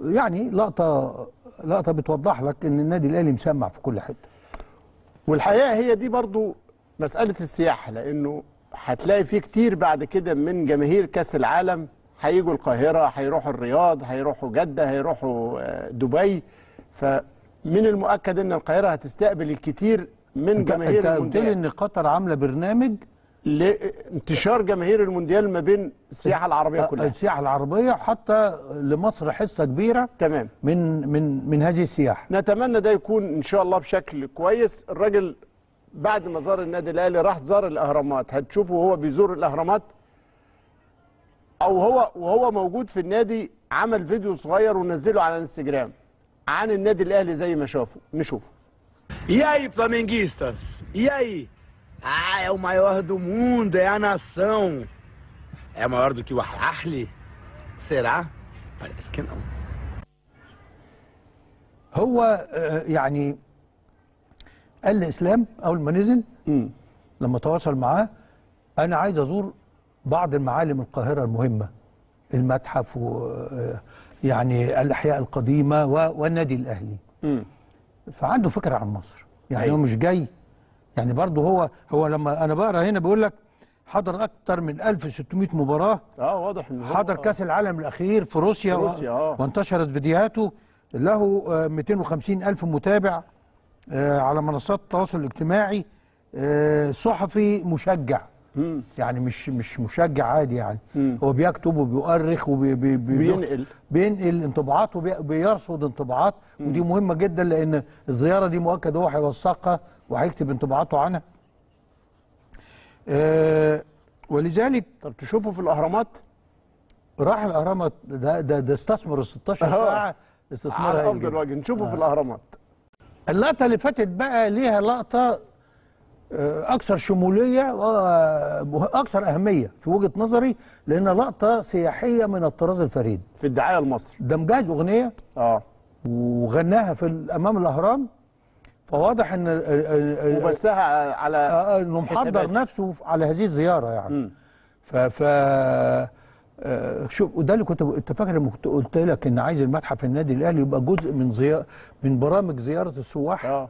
يعني لقطة بتوضح لك ان النادي الاهلي مسمع في كل حته. والحقيقه هي دي برضو مساله السياحه، لانه هتلاقي فيه كتير بعد كده من جماهير كاس العالم هيجوا القاهره، هيروحوا الرياض، هيروحوا جده، هيروحوا دبي. فمن المؤكد ان القاهره هتستقبل الكتير من جماهير المونديال. انت قلت لي ان قطر عامله برنامج لانتشار جماهير المونديال ما بين السياحه العربيه كلها، السياحه العربيه، وحتى لمصر حصه كبيره تمام من هذه السياحه. نتمنى ده يكون ان شاء الله بشكل كويس. الراجل بعد ما زار النادي الاهلي راح زار الاهرامات، هتشوفه وهو بيزور الاهرامات او هو وهو موجود في النادي، عمل فيديو صغير ونزله على الانستجرام عن النادي الاهلي زي ما شافه. نشوفه. ياي فلامينجيستاس، ياي. Ah, é o maior do mundo, é a nação. É maior do que o Al-Ahly? Será? Parece que não. هو يعني قال لإسلام أول ما نزل لما تواصل معاه، أنا عايز أزور بعض المعالم القاهرة المهمة، المتحف ويعني الأحياء القديمة والنادي الأهلي. فعنده فكرة عن مصر، يعني هو مش جاي يعني برضه هو لما انا بقرا هنا بيقول لك حضر اكثر من 1600 مباراه. واضح ان حضر كاس العالم الاخير في روسيا وانتشرت فيديوهاته له 250,000 متابع على منصات التواصل الاجتماعي. صحفي مشجع، يعني مش مشجع عادي، يعني هو بيكتب وبيؤرخ وبينقل انطباعات وبيرصد انطباعات، ودي مهمه جدا لان الزياره دي مؤكد هو هيوثقها وهيكتب انطباعاته عنها. ولذلك طب تشوفه في الاهرامات، راح الاهرامات ده استثمر ال 16 ساعه استثمار على افضل وجه. نشوفه في الاهرامات. اللقطه اللي فاتت بقى ليها لقطه أكثر شمولية وأكثر أهمية في وجهة نظري، لأن لقطة سياحية من الطراز الفريد في الدعاية لمصر. ده مجهز أغنية وغناها في أمام الأهرام، فواضح إن وبثها على إنه محضر نفسه على هذه الزيارة يعني. شوف، وده اللي انت فاكر لما كنت قلت لك إن عايز المتحف النادي الأهلي يبقى جزء من برامج زيارة السواح.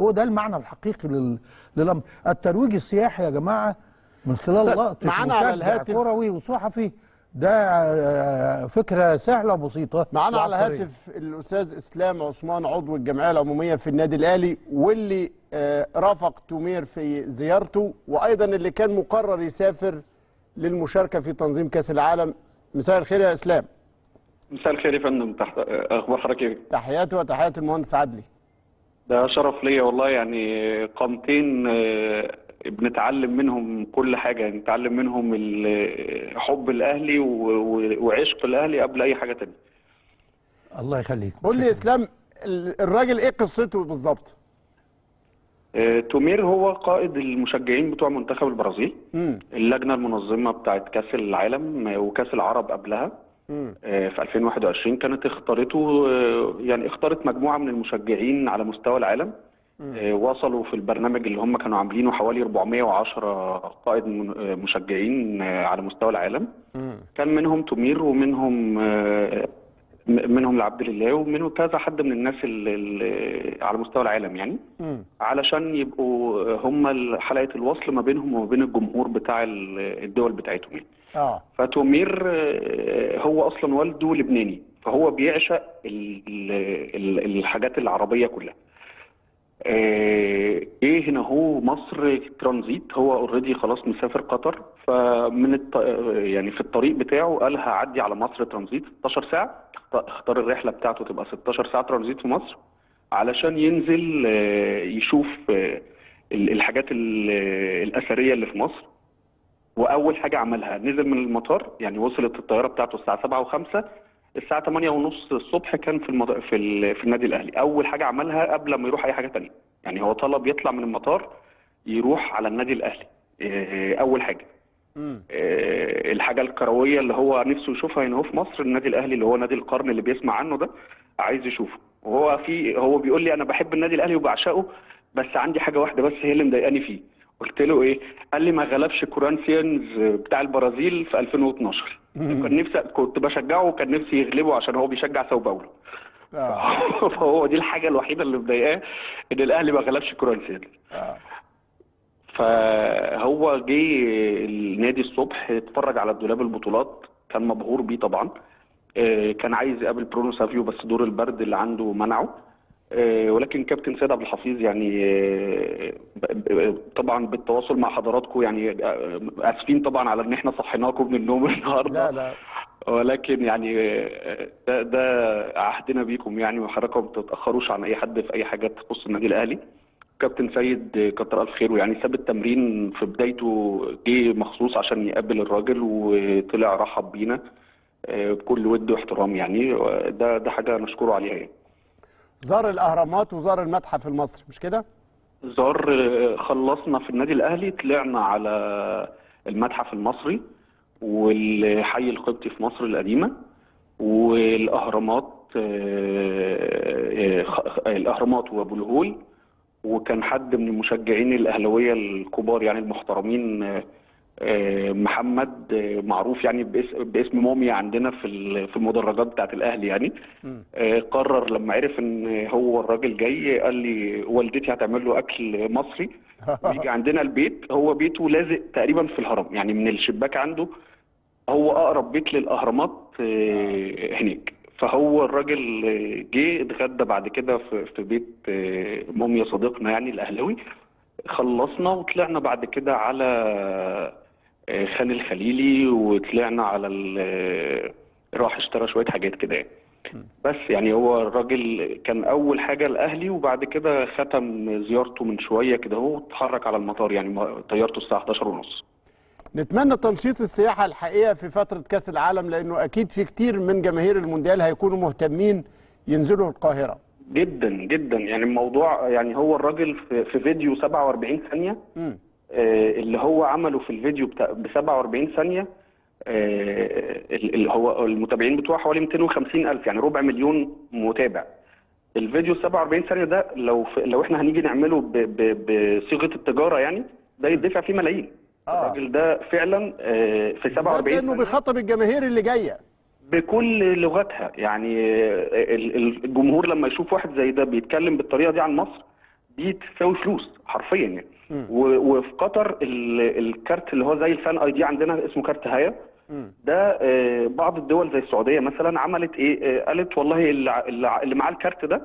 هو ده المعنى الحقيقي للامر. الترويج السياحي يا جماعه من خلال لقطه معانا على الهاتف كروي وصحفي ده فكرة سهلة بسيطة. معانا على الهاتف الأستاذ إسلام عثمان عضو الجمعية العمومية في النادي الأهلي، واللي رافق تومير في زيارته، وأيضا اللي كان مقرر يسافر للمشاركة في تنظيم كأس العالم. مساء الخير يا إسلام. مساء الخير يا فندم. أخبار حضرتك؟ تحياتي وتحيات المهندس عدلي. ده شرف ليا والله، يعني قامتين بنتعلم منهم كل حاجه، نتعلم منهم حب الاهلي وعشق الاهلي قبل اي حاجه ثانيه. الله يخليك. قول لي اسلام، الراجل ايه قصته بالظبط؟ تومير هو قائد المشجعين بتوع منتخب البرازيل، اللجنه المنظمه بتاعت كاس العالم وكاس العرب قبلها في 2021 كانت اختارته، يعني اختارت مجموعه من المشجعين على مستوى العالم. وصلوا في البرنامج اللي هم كانوا عاملينه حوالي 410 قائد مشجعين على مستوى العالم. كان منهم تومير ومنهم العبد لله ومنه كذا حد من الناس اللي على مستوى العالم، يعني علشان يبقوا هم حلقة الوصل ما بينهم وما بين الجمهور بتاع الدول بتاعتهم. فتومير هو اصلا والده لبناني، فهو بيعشق الحاجات العربية كلها. ايه هنا هو مصر ترانزيت، هو اوريدي خلاص مسافر قطر، فمن يعني في الطريق بتاعه قال هعدي على مصر ترانزيت 16 ساعه، اختار الرحله بتاعته تبقى 16 ساعه ترانزيت في مصر علشان ينزل يشوف الحاجات الاثريه اللي في مصر. واول حاجه عملها نزل من المطار، يعني وصلت الطياره بتاعته الساعه 7:05، الساعة 8:30 الصبح كان في النادي الأهلي. أول حاجة عملها قبل ما يروح أي حاجة تانية، يعني هو طلب يطلع من المطار يروح على النادي الأهلي. أول حاجة الحاجة الكروية اللي هو نفسه يشوفها هنا هو في مصر، النادي الأهلي اللي هو نادي القرن اللي بيسمع عنه ده عايز يشوفه. هو بيقول لي أنا بحب النادي الأهلي وبعشقه، بس عندي حاجة واحدة بس هي اللي مضايقاني فيه. قلت له إيه؟ قال لي ما غلبش كورينثيانز بتاع البرازيل في 2012. كان نفسي، كنت بشجعه وكان نفسي يغلبه عشان هو بيشجع ساو باولو. فهو دي الحاجه الوحيده اللي مضايقاه، ان الاهلي ما غلبش كورينثيانز. فهو جه النادي الصبح اتفرج على دولاب البطولات، كان مبهور بيه طبعا. كان عايز يقابل برونو سافيو بس دور البرد اللي عنده منعه، ولكن كابتن سيد عبد الحفيظ يعني طبعا بالتواصل مع حضراتكم، يعني اسفين طبعا على ان احنا صحيناكم من النوم النهارده. لا لا، ولكن يعني ده عهدنا بيكم يعني، وحضراتكم ما تتاخروش عن اي حد في اي حاجه تخص النادي الاهلي. كابتن سيد كتر الف خيره، يعني ساب التمرين في بدايته جه مخصوص عشان يقابل الراجل، وطلع رحب بينا بكل ود واحترام، يعني ده حاجه نشكره عليها. يعني زار الاهرامات وزار المتحف المصري، مش كده؟ زار، خلصنا في النادي الاهلي طلعنا على المتحف المصري والحي القبطي في مصر القديمه والاهرامات، الاهرامات وابو الهول، وكان حد من المشجعين الاهلاويه الكبار يعني المحترمين، محمد معروف يعني باسم مومي عندنا في المدرجات بتاعت الاهلي يعني. قرر لما عرف ان هو الراجل جاي قال لي والدتي هتعمل له اكل مصري ويجي عندنا البيت. هو بيته لازق تقريبا في الهرم، يعني من الشباك عنده هو اقرب بيت للاهرامات هناك. فهو الراجل جه اتغدى بعد كده في بيت موميا صديقنا يعني الاهلاوي. خلصنا وطلعنا بعد كده على خان الخليلي، وطلعنا على راح اشترى شويه حاجات كده بس. يعني هو الراجل كان اول حاجه الاهلي، وبعد كده ختم زيارته من شويه كده اهو، اتحرك على المطار، يعني طيارته الساعه 11:30. نتمنى تنشيط السياحه الحقيقه في فتره كاس العالم، لانه اكيد في كتير من جماهير المونديال هيكونوا مهتمين ينزلوا القاهره. جدا جدا، يعني الموضوع، يعني هو الراجل في فيديو 47 ثانيه اللي هو عمله في الفيديو ب 47 ثانيه اللي هو المتابعين بتوعه حوالي 250,000، يعني ربع مليون متابع. الفيديو 47 ثانيه ده لو احنا هنيجي نعمله بصيغه التجاره، يعني ده يدفع فيه ملايين. الراجل ده فعلا في 47 لانه بيخاطب الجماهير اللي جايه بكل لغتها، يعني الجمهور لما يشوف واحد زي ده بيتكلم بالطريقه دي عن مصر، دي تساوي فلوس حرفيا يعني. وفي قطر الكارت اللي هو زي الفان اي دي عندنا اسمه كارت هايا، ده بعض الدول زي السعوديه مثلا عملت ايه؟ قالت والله اللي معاه الكارت ده،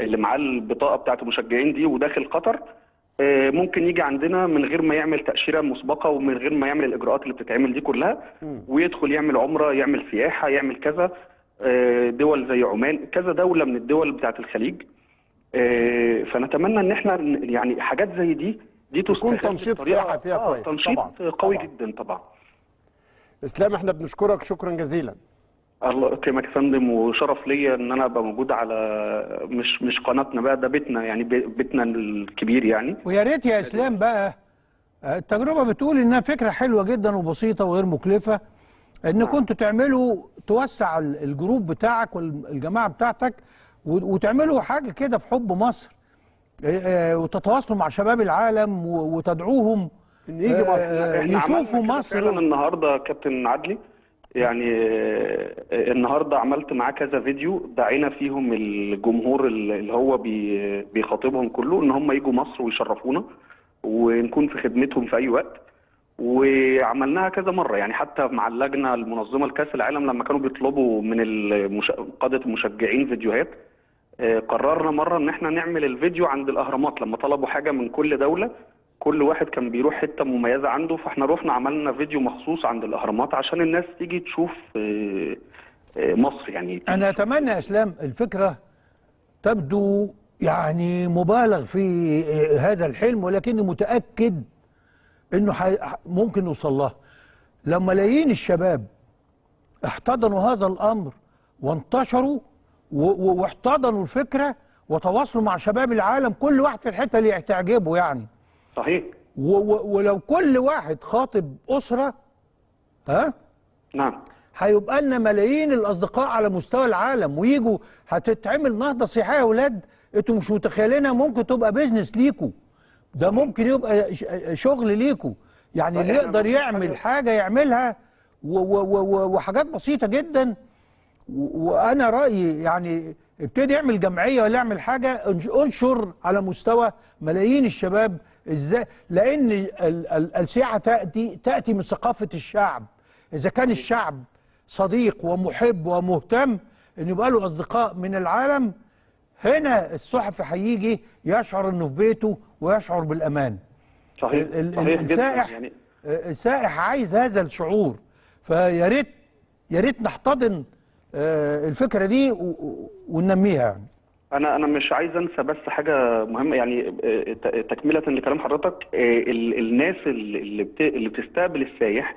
اللي معاه البطاقه بتاعت المشجعين دي وداخل قطر، ممكن يجي عندنا من غير ما يعمل تأشيرة مسبقة ومن غير ما يعمل الإجراءات اللي بتتعمل دي كلها، ويدخل يعمل عمرة، يعمل سياحة، يعمل كذا. دول زي عمان، كذا دولة من الدول بتاعة الخليج. فنتمنى ان احنا يعني حاجات زي دي تكون تنشيط فيها كويس، تنشيط قوي طبعا. جدا طبعا. اسلام، احنا بنشكرك شكرا جزيلا. الله يكرمك يا فندم، وشرف ليا ان انا ابقى موجود على مش قناتنا بقى، ده بيتنا يعني، بيتنا الكبير يعني. ويا ريت يا اسلام بقى، التجربه بتقول انها فكره حلوه جدا وبسيطه وغير مكلفه، ان كنتوا تعملوا توسع الجروب بتاعك والجماعه بتاعتك وتعملوا حاجه كده في حب مصر، وتتواصلوا مع شباب العالم وتدعوهم ان يجي مصر، يشوفوا مصر. فعلا النهارده كابتن عدلي، يعني النهارده عملت معاه كذا فيديو دعينا فيهم الجمهور اللي هو بيخاطبهم كله ان هم يجوا مصر ويشرفونا ونكون في خدمتهم في اي وقت، وعملناها كذا مره يعني، حتى مع اللجنه المنظمه لكاس العالم لما كانوا بيطلبوا من قاده المشجعين فيديوهات، قررنا مره ان احنا نعمل الفيديو عند الاهرامات لما طلبوا حاجه من كل دوله، كل واحد كان بيروح حته مميزه عنده، فاحنا رحنا عملنا فيديو مخصوص عند الاهرامات عشان الناس تيجي تشوف مصر يعني. انا اتمنى يا اسلام، الفكره تبدو يعني مبالغ في هذا الحلم، ولكني متاكد انه ممكن نوصل لها لما ملايين الشباب احتضنوا هذا الامر وانتشروا واحتضنوا الفكره وتواصلوا مع شباب العالم، كل واحد في الحته اللي تعجبه يعني. صحيح. ولو كل واحد خاطب أسرة، ها؟ نعم، هيبقى لنا ملايين الأصدقاء على مستوى العالم، ويجوا هتتعمل نهضة سياحية يا ولاد، أنتوا مش متخيلينها، ممكن تبقى بيزنس ليكوا، ده ممكن يبقى شغل ليكوا، يعني اللي يقدر يعمل حاجة يعملها، وحاجات بسيطة جدا. وأنا رأيي يعني ابتدي اعمل جمعية ولا اعمل حاجة، انشر على مستوى ملايين الشباب ازاي، لان السياحه تاتي من ثقافه الشعب. اذا كان الشعب صديق ومحب ومهتم ان يبقى له اصدقاء من العالم، هنا الصحفي هيجي يشعر انه في بيته ويشعر بالامان. صحيح، صحيح السائح يعني، السائح عايز هذا الشعور، فيا ريت يا ريت نحتضن الفكره دي وننميها يعني. أنا مش عايز أنسى بس حاجة مهمة يعني، تكملة لكلام حضرتك، الناس اللي بتستقبل السايح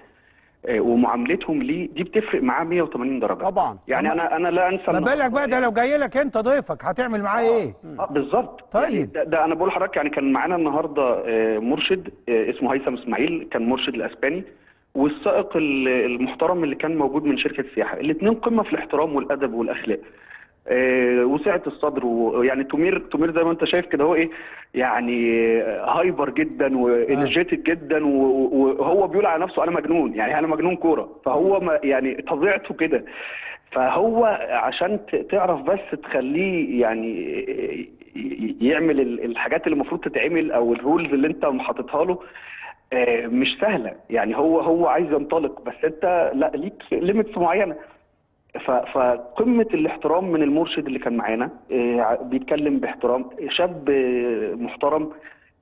ومعاملتهم ليه دي بتفرق معاه 180 درجة طبعا يعني. طبعاً. أنا لا أنسى، ما بالك بقى ده لو جاي لك أنت ضيفك هتعمل معاه إيه؟ بالظبط. طيب يعني ده أنا بقول لحضرتك يعني، كان معانا النهاردة مرشد اسمه هيثم إسماعيل، كان مرشد الأسباني، والسائق المحترم اللي كان موجود من شركة السياحة، الاتنين قمة في الاحترام والأدب والأخلاق، وسعة الصدر، ويعني تومير زي ما انت شايف كده هو ايه يعني، هايبر جدا وانرجيتك جدا، وهو بيقول على نفسه انا مجنون يعني، انا مجنون كوره، فهو ما يعني طبيعته كده، فهو عشان تعرف بس تخليه يعني يعمل الحاجات اللي المفروض تتعمل او الرولز اللي انت حاططها له مش سهله يعني، هو عايز ينطلق، بس انت لا ليك ليميتس معينه. فقمة الاحترام من المرشد اللي كان معانا، بيتكلم باحترام، شاب محترم،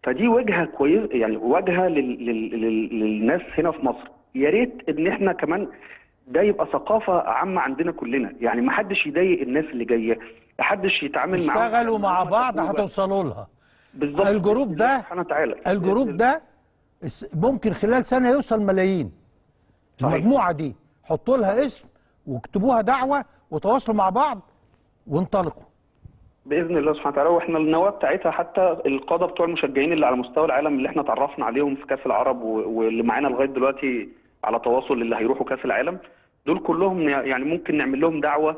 فدي وجهة كويس يعني، وجهة للناس هنا في مصر. يا ريت ان احنا كمان ده يبقى ثقافة عامة عندنا كلنا يعني، ما حدش يضايق الناس اللي جاية، ما حدش يتعامل معاهم، اشتغلوا مع بعض هتوصلوا لها. بالظبط، الجروب ده سبحانه وتعالى، الجروب ده ممكن خلال سنة يوصل ملايين. صحيح. المجموعة دي حطوا لها اسم واكتبوها دعوه وتواصلوا مع بعض وانطلقوا باذن الله سبحانه وتعالى. واحنا النواه بتاعتها حتى القاده بتوع المشجعين اللي على مستوى العالم اللي احنا اتعرفنا عليهم في كاس العرب واللي معانا لغايه دلوقتي على تواصل، اللي هيروحوا كاس العالم دول كلهم يعني ممكن نعمل لهم دعوه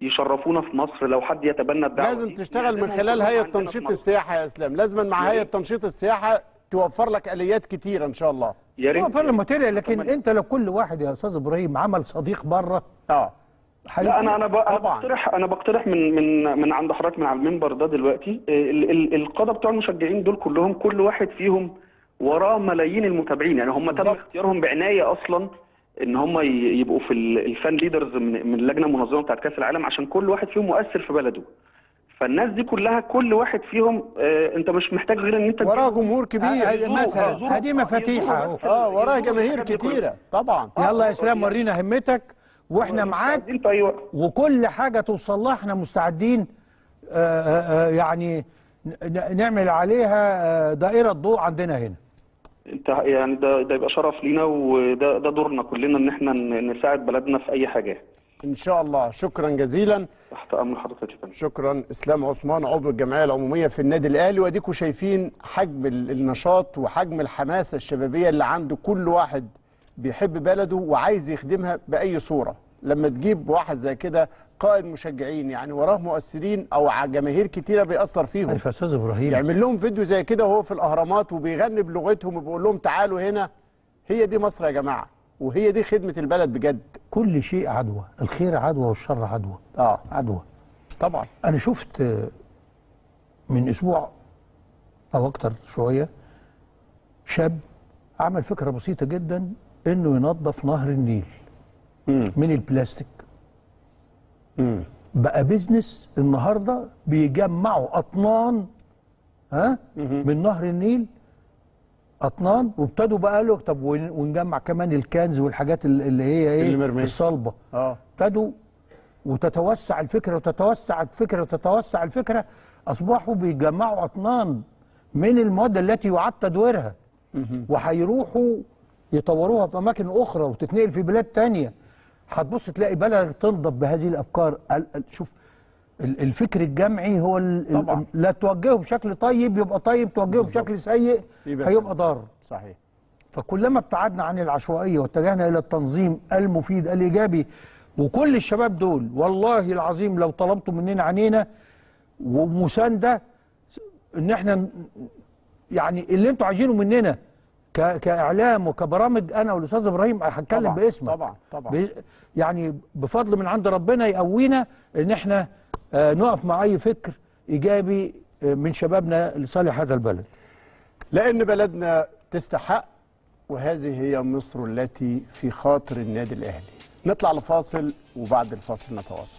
يشرفونا في مصر، لو حد يتبنى الدعوه. لازم تشتغل من خلال هيئه تنشيط السياحه يا اسلام، لازم مع هيئه تنشيط السياحه توفر لك اليات كتيره ان شاء الله، توفر لك ماتيريال. لكن طبعاً. انت لو كل واحد يا استاذ ابراهيم عمل صديق بره، لا انا بقترح من من من عند حضرتك من على المنبر ده دلوقتي، القاده بتوع المشجعين دول كلهم كل واحد فيهم وراه ملايين المتابعين يعني، هم تم اختيارهم بعنايه اصلا ان هم يبقوا في الفان ليدرز من اللجنه المنظمه بتاعت كاس العالم، عشان كل واحد فيهم مؤثر في بلده. فالناس دي كلها كل واحد فيهم انت مش محتاج غير ان انت وراه جمهور كبير مثلا، دي مفاتيحها وراه جماهير كتيره طبعا. يلا يا اسلام ورينا همتك واحنا معاك، وكل حاجه توصل لها احنا مستعدين يعني نعمل عليها دائره ضوء عندنا هنا. انت يعني ده يبقى شرف لينا، وده دورنا كلنا ان احنا نساعد بلدنا في اي حاجه ان شاء الله. شكرا جزيلا، تحت امر حضرتك. شكرا اسلام عثمان عضو الجمعيه العموميه في النادي الاهلي. واديكم شايفين حجم النشاط وحجم الحماسه الشبابيه اللي عنده كل واحد بيحب بلده وعايز يخدمها باي صوره. لما تجيب واحد زي كده قائد مشجعين يعني وراه مؤثرين او جماهير كتيره بيأثر فيهم، عارف يا استاذ ابراهيم، يعمل لهم فيديو زي كده وهو في الاهرامات وبيغني بلغتهم وبيقول لهم تعالوا هنا، هي دي مصر يا جماعه، وهي دي خدمه البلد بجد. كل شيء عدوى، الخير عدوى والشر عدوى. عدوى طبعا. انا شفت من اسبوع او اكتر شويه شاب عمل فكره بسيطه جدا، انه ينظف نهر النيل من البلاستيك. بقى بيزنس النهارده، بيجمعوا اطنان من نهر النيل، اطنان، وابتدوا بقى قالوا طب ونجمع كمان الكنز والحاجات اللي هي ايه الصلبه. ابتدوا وتتوسع الفكره وتتوسع الفكره وتتوسع الفكره، اصبحوا بيجمعوا اطنان من المواد التي يعاد تدويرها، وهيروحوا يطوروها في اماكن اخرى وتتنقل في بلاد ثانيه. هتبص تلاقي بلد تنضب بهذه الافكار. شوف الفكر الجمعي هو طبعا. لا توجهه بشكل طيب يبقى طيب، توجهه بشكل سيء هيبقى ضار. صحيح. فكلما ابتعدنا عن العشوائيه واتجهنا الى التنظيم المفيد الايجابي، وكل الشباب دول والله العظيم لو طلبتوا مننا عنينا ومسانده ان احنا يعني اللي انتوا عايزينه مننا كاعلام وكبرامج، انا والاستاذ ابراهيم هتكلم باسمك طبعا يعني بفضل من عند ربنا يقوينا ان احنا نقف مع اي فكر ايجابي من شبابنا لصالح هذا البلد، لان بلدنا تستحق، وهذه هي مصر التي في خاطر النادي الاهلي. نطلع لفاصل وبعد الفاصل نتواصل.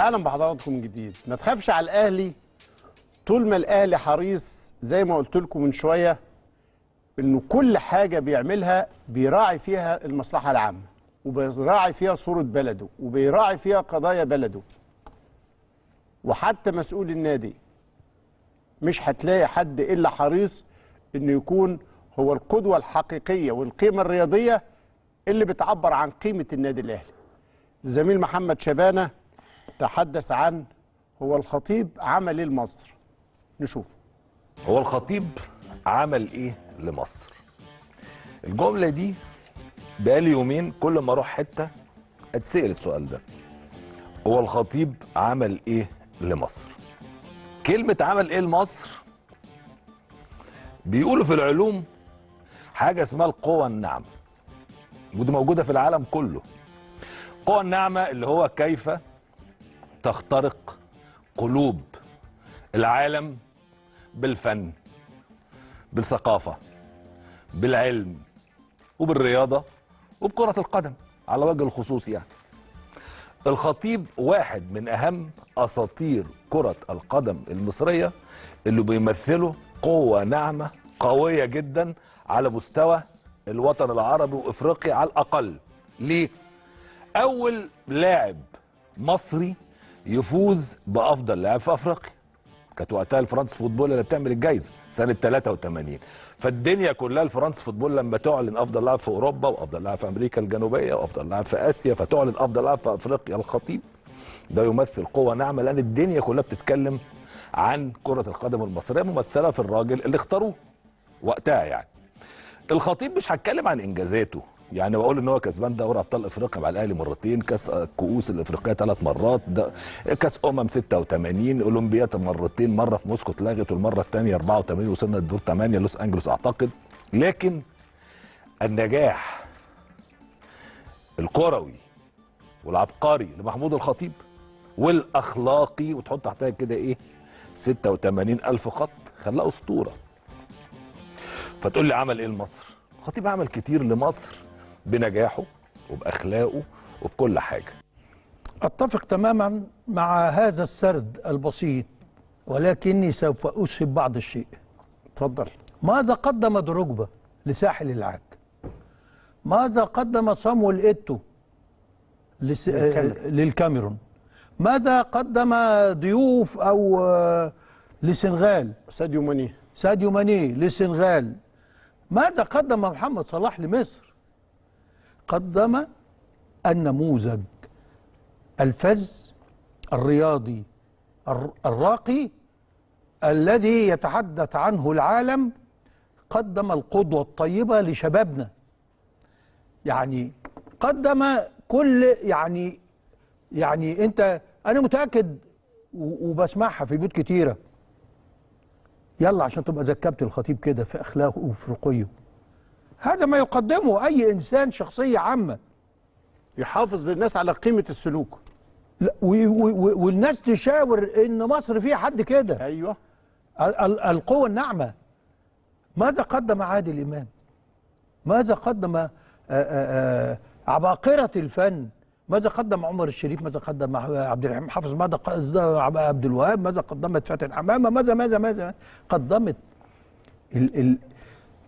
اهلا بحضراتكم من جديد. ما تخافش على الاهلي طول ما الاهلي حريص زي ما قلت لكم من شويه، انه كل حاجه بيعملها بيراعي فيها المصلحه العامه، وبيراعي فيها صوره بلده، وبيراعي فيها قضايا بلده. وحتى مسؤول النادي مش هتلاقي حد الا حريص انه يكون هو القدوه الحقيقيه والقيمه الرياضيه اللي بتعبر عن قيمه النادي الاهلي. زميل محمد شبانه تحدث عن هو الخطيب عمل ايه لمصر. نشوف هو الخطيب عمل ايه لمصر. الجمله دي بقالي يومين كل ما اروح حته اتسال السؤال ده، هو الخطيب عمل ايه لمصر. كلمه عمل ايه لمصر بيقولوا في العلوم حاجه اسمها القوى الناعمه، ودي موجوده في العالم كله. القوى الناعمه اللي هو كيف تخترق قلوب العالم بالفن، بالثقافة، بالعلم، وبالرياضة، وبكرة القدم على وجه الخصوص. يعني الخطيب واحد من أهم أساطير كرة القدم المصرية، اللي بيمثله قوة ناعمة قوية جدا على مستوى الوطن العربي وإفريقيا على الأقل. ليه؟ أول لاعب مصري يفوز بأفضل لاعب في أفريقيا كانت وقتها الفرنسا فوتبول اللي بتعمل الجايزه سنه 83. فالدنيا كلها الفرنسا فوتبول لما تعلن افضل لاعب في اوروبا وافضل لاعب في امريكا الجنوبيه وافضل لاعب في اسيا، فتعلن افضل لاعب في افريقيا. الخطيب ده يمثل قوه ناعمه، لان الدنيا كلها بتتكلم عن كره القدم المصريه ممثله في الراجل اللي اختاروه وقتها. يعني الخطيب مش هتكلم عن انجازاته، يعني بقول ان هو كسبان دوري ابطال افريقيا مع الاهلي مرتين، كاس الكؤوس الافريقيه 3 مرات، كاس 86، اولمبياد مرتين، مره في موسكو اتلغت والمره الثانيه 84 وصلنا الدور 8 لوس انجلوس اعتقد. لكن النجاح الكروي والعبقري لمحمود الخطيب والاخلاقي، وتحط تحتها كده ايه 86 الف خط، خلاه اسطوره. فتقول لي عمل ايه لمصر؟ الخطيب عمل كتير لمصر بنجاحه وباخلاقه وبكل حاجه. اتفق تماما مع هذا السرد البسيط، ولكني سوف اسهب بعض الشيء. اتفضل. ماذا قدم دروجبا لساحل العاج؟ ماذا قدم صامويل ايتو للكاميرون؟ ماذا قدم ضيوف او للسنغال؟ ساديو ماني للسنغال. ماذا قدم محمد صلاح لمصر؟ قدم النموذج الفذ الرياضي الراقي الذي يتحدث عنه العالم، قدم القدوة الطيبة لشبابنا، يعني قدم كل يعني انت، انا متأكد وبسمعها في بيوت كتيرة، يلا عشان تبقى ذكبت الخطيب كده في اخلاقه وفي رقيه. هذا ما يقدمه اي انسان، شخصية عامة يحافظ للناس على قيمة السلوك. لا والناس تشاور ان مصر فيها حد كده. ايوه القوة الناعمة. ماذا قدم عادل امام؟ ماذا قدم عباقرة الفن؟ ماذا قدم عمر الشريف؟ ماذا قدم عبد الرحيم حافظ؟ ماذا قدم عبد الوهاب؟ ماذا قدمت فاتن حمامة؟ ماذا ماذا ماذا قدمت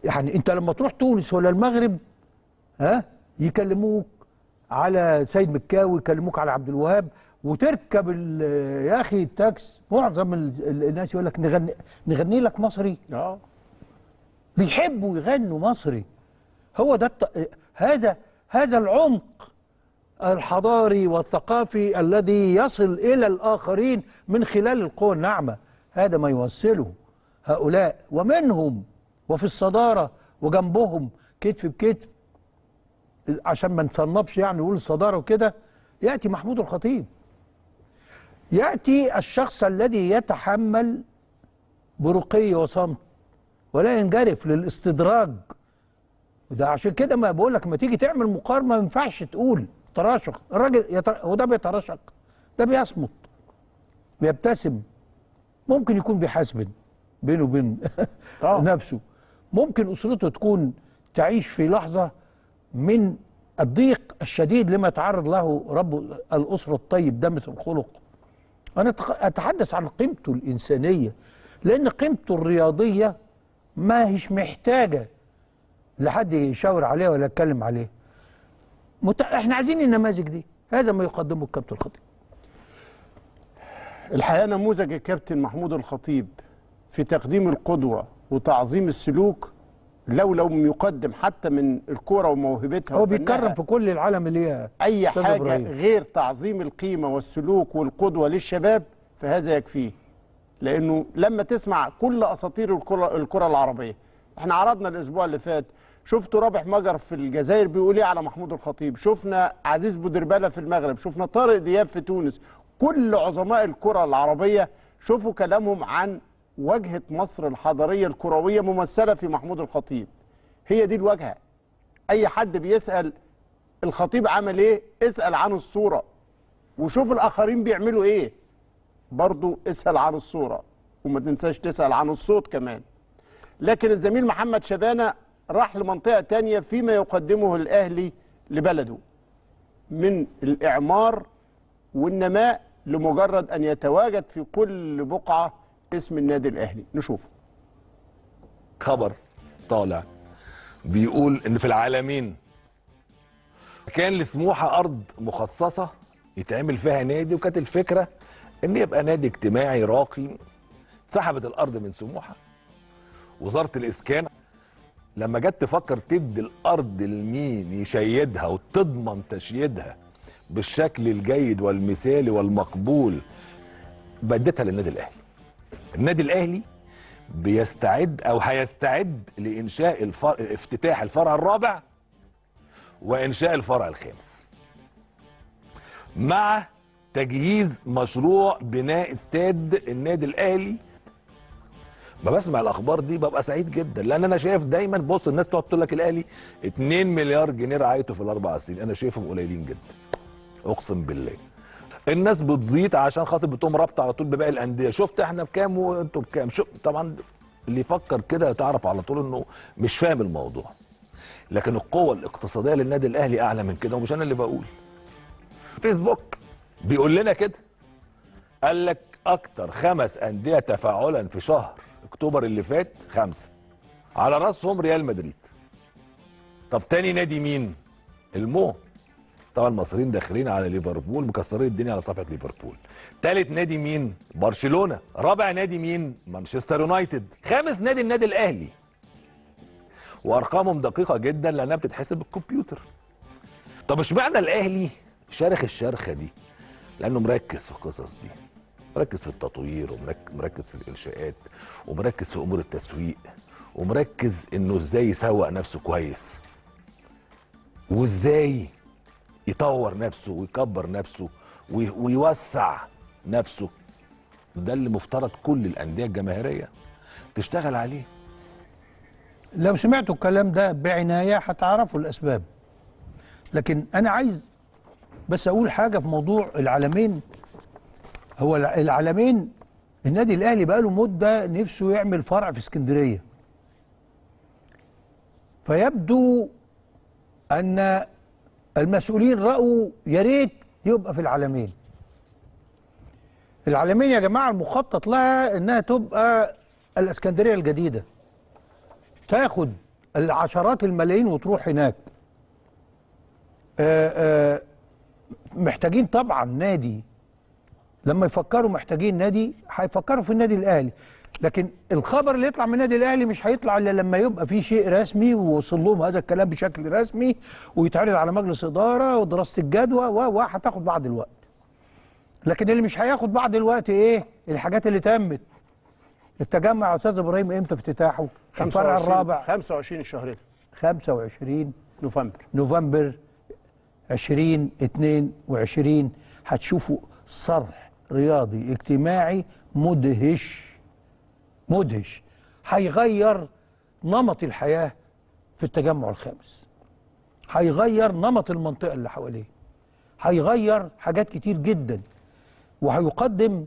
يعني انت لما تروح تونس ولا المغرب ها يكلموك على سيد مكاوي، يكلموك على عبد الوهاب، وتركب يا اخي التاكس، معظم الناس يقول لك نغني لك مصري. بيحبوا يغنوا مصري. هو ده هذا العمق الحضاري والثقافي الذي يصل الى الاخرين من خلال القوى الناعمه، هذا ما يوصله هؤلاء، ومنهم وفي الصداره وجنبهم كتف بكتف، عشان ما نصنفش يعني نقول الصداره وكده. ياتي محمود الخطيب، ياتي الشخص الذي يتحمل برقي وصمت ولا ينجرف للاستدراج. وده عشان كده ما بقول لك ما تيجي تعمل مقارنه ما ينفعش تقول تراشق، الراجل وده بيتراشق، ده بيصمت بيبتسم، ممكن يكون بيحاسب بينه وبين نفسه، ممكن اسرته تكون تعيش في لحظه من الضيق الشديد لما يتعرض له رب الاسره الطيب دمة الخلق. انا اتحدث عن قيمته الانسانيه، لان قيمته الرياضيه ما هيش محتاجه لحد يشاور عليها ولا يتكلم عليها. احنا عايزين النماذج دي، هذا ما يقدمه الكابتن الخطيب. الحقيقه نموذج الكابتن محمود الخطيب في تقديم القدوه وتعظيم السلوك لو لم يقدم حتى من الكوره وموهبتها، هو بيتكرم في كل العالم اللي هي اي حاجه إبراهيم. غير تعظيم القيمه والسلوك والقدوه للشباب فهذا يكفيه، لانه لما تسمع كل اساطير الكره العربيه، احنا عرضنا الاسبوع اللي فات، شفتوا رابح مجر في الجزائر بيقول ايه على محمود الخطيب، شفنا عزيز بودربالة في المغرب، شفنا طارق دياب في تونس، كل عظماء الكره العربيه شوفوا كلامهم عن واجهه مصر الحضاريه الكرويه ممثله في محمود الخطيب. هي دي الواجهه. اي حد بيسال الخطيب عمل ايه اسال عن الصوره، وشوف الاخرين بيعملوا ايه برضو اسال عن الصوره، وما تنساش تسال عن الصوت كمان. لكن الزميل محمد شبانه راح لمنطقة تانية فيما يقدمه الأهلي لبلده من الإعمار والنماء لمجرد أن يتواجد في كل بقعة اسم النادي الأهلي. نشوفه. خبر طالع بيقول إن في العالمين كان لسموحة أرض مخصصة يتعمل فيها نادي، وكانت الفكرة إن يبقى نادي اجتماعي راقي. سحبت الأرض من سموحة وزارة الإسكان، لما جت تفكر تدي الارض لمين يشيدها وتضمن تشييدها بالشكل الجيد والمثالي والمقبول، بدتها للنادي الاهلي. النادي الاهلي بيستعد او هيستعد لانشاء افتتاح الفرع الرابع وانشاء الفرع الخامس، مع تجهيز مشروع بناء استاد النادي الاهلي. ما بسمع الاخبار دي ببقى سعيد جدا، لان انا شايف دايما، بص الناس تقعد تقول لك الاهلي 2 مليار جنيه رعايته في ال4 سنين، انا شايفهم قليلين جدا اقسم بالله. الناس بتزيط عشان خاطر بتقوم رابطه على طول بباقي الانديه، شفت احنا بكام وانتوا بكام، شوف طبعا اللي يفكر كده تعرف على طول انه مش فاهم الموضوع. لكن القوه الاقتصاديه للنادي الاهلي اعلى من كده، ومش انا اللي بقول. فيسبوك بيقول لنا كده، قال لك اكتر 5 انديه تفاعلا في شهر اكتوبر اللي فات 5، على راسهم ريال مدريد. طب تاني نادي مين؟ المو. طبعا المصريين داخلين على ليفربول مكسرين الدنيا على صفحه ليفربول. تالت نادي مين؟ برشلونه. رابع نادي مين؟ مانشستر يونايتد. خامس نادي النادي الاهلي. وارقامهم دقيقه جدا لانها بتتحسب بالكمبيوتر. طب اشمعنى الاهلي شارخ الشرخه دي؟ لانه مركز في القصص دي، مركز في التطوير، ومركز في الانشاءات، ومركز في امور التسويق، ومركز انه ازاي يسوق نفسه كويس، وازاي يطور نفسه ويكبر نفسه ويوسع نفسه. ده اللي مفترض كل الانديه الجماهيريه تشتغل عليه. لو سمعتوا الكلام ده بعنايه هتعرفوا الاسباب. لكن انا عايز بس اقول حاجه في موضوع العالمين. هو العالمين النادي الاهلي بقاله مده نفسه يعمل فرع في اسكندريه، فيبدو ان المسؤولين رأوا يا ريت يبقى في العالمين. العالمين يا جماعه المخطط لها انها تبقى الاسكندريه الجديده، تاخد العشرات الملايين وتروح هناك. محتاجين طبعا نادي، لما يفكروا محتاجين نادي هيفكروا في النادي الاهلي. لكن الخبر اللي يطلع من النادي الاهلي مش هيطلع الا لما يبقى في شيء رسمي ووصل لهم هذا الكلام بشكل رسمي ويتعرض على مجلس اداره ودراسه الجدوى وهتاخد بعض الوقت. لكن اللي مش هياخد بعض الوقت ايه؟ الحاجات اللي تمت. التجمع يا استاذ ابراهيم امتى افتتاحه؟ الفرع الرابع 25 الشهر ده، 25 نوفمبر 2022. هتشوفوا صرح رياضي اجتماعي مدهش مدهش، هيغير نمط الحياة في التجمع الخامس، هيغير نمط المنطقة اللي حواليه، هيغير حاجات كتير جدا، وهيقدم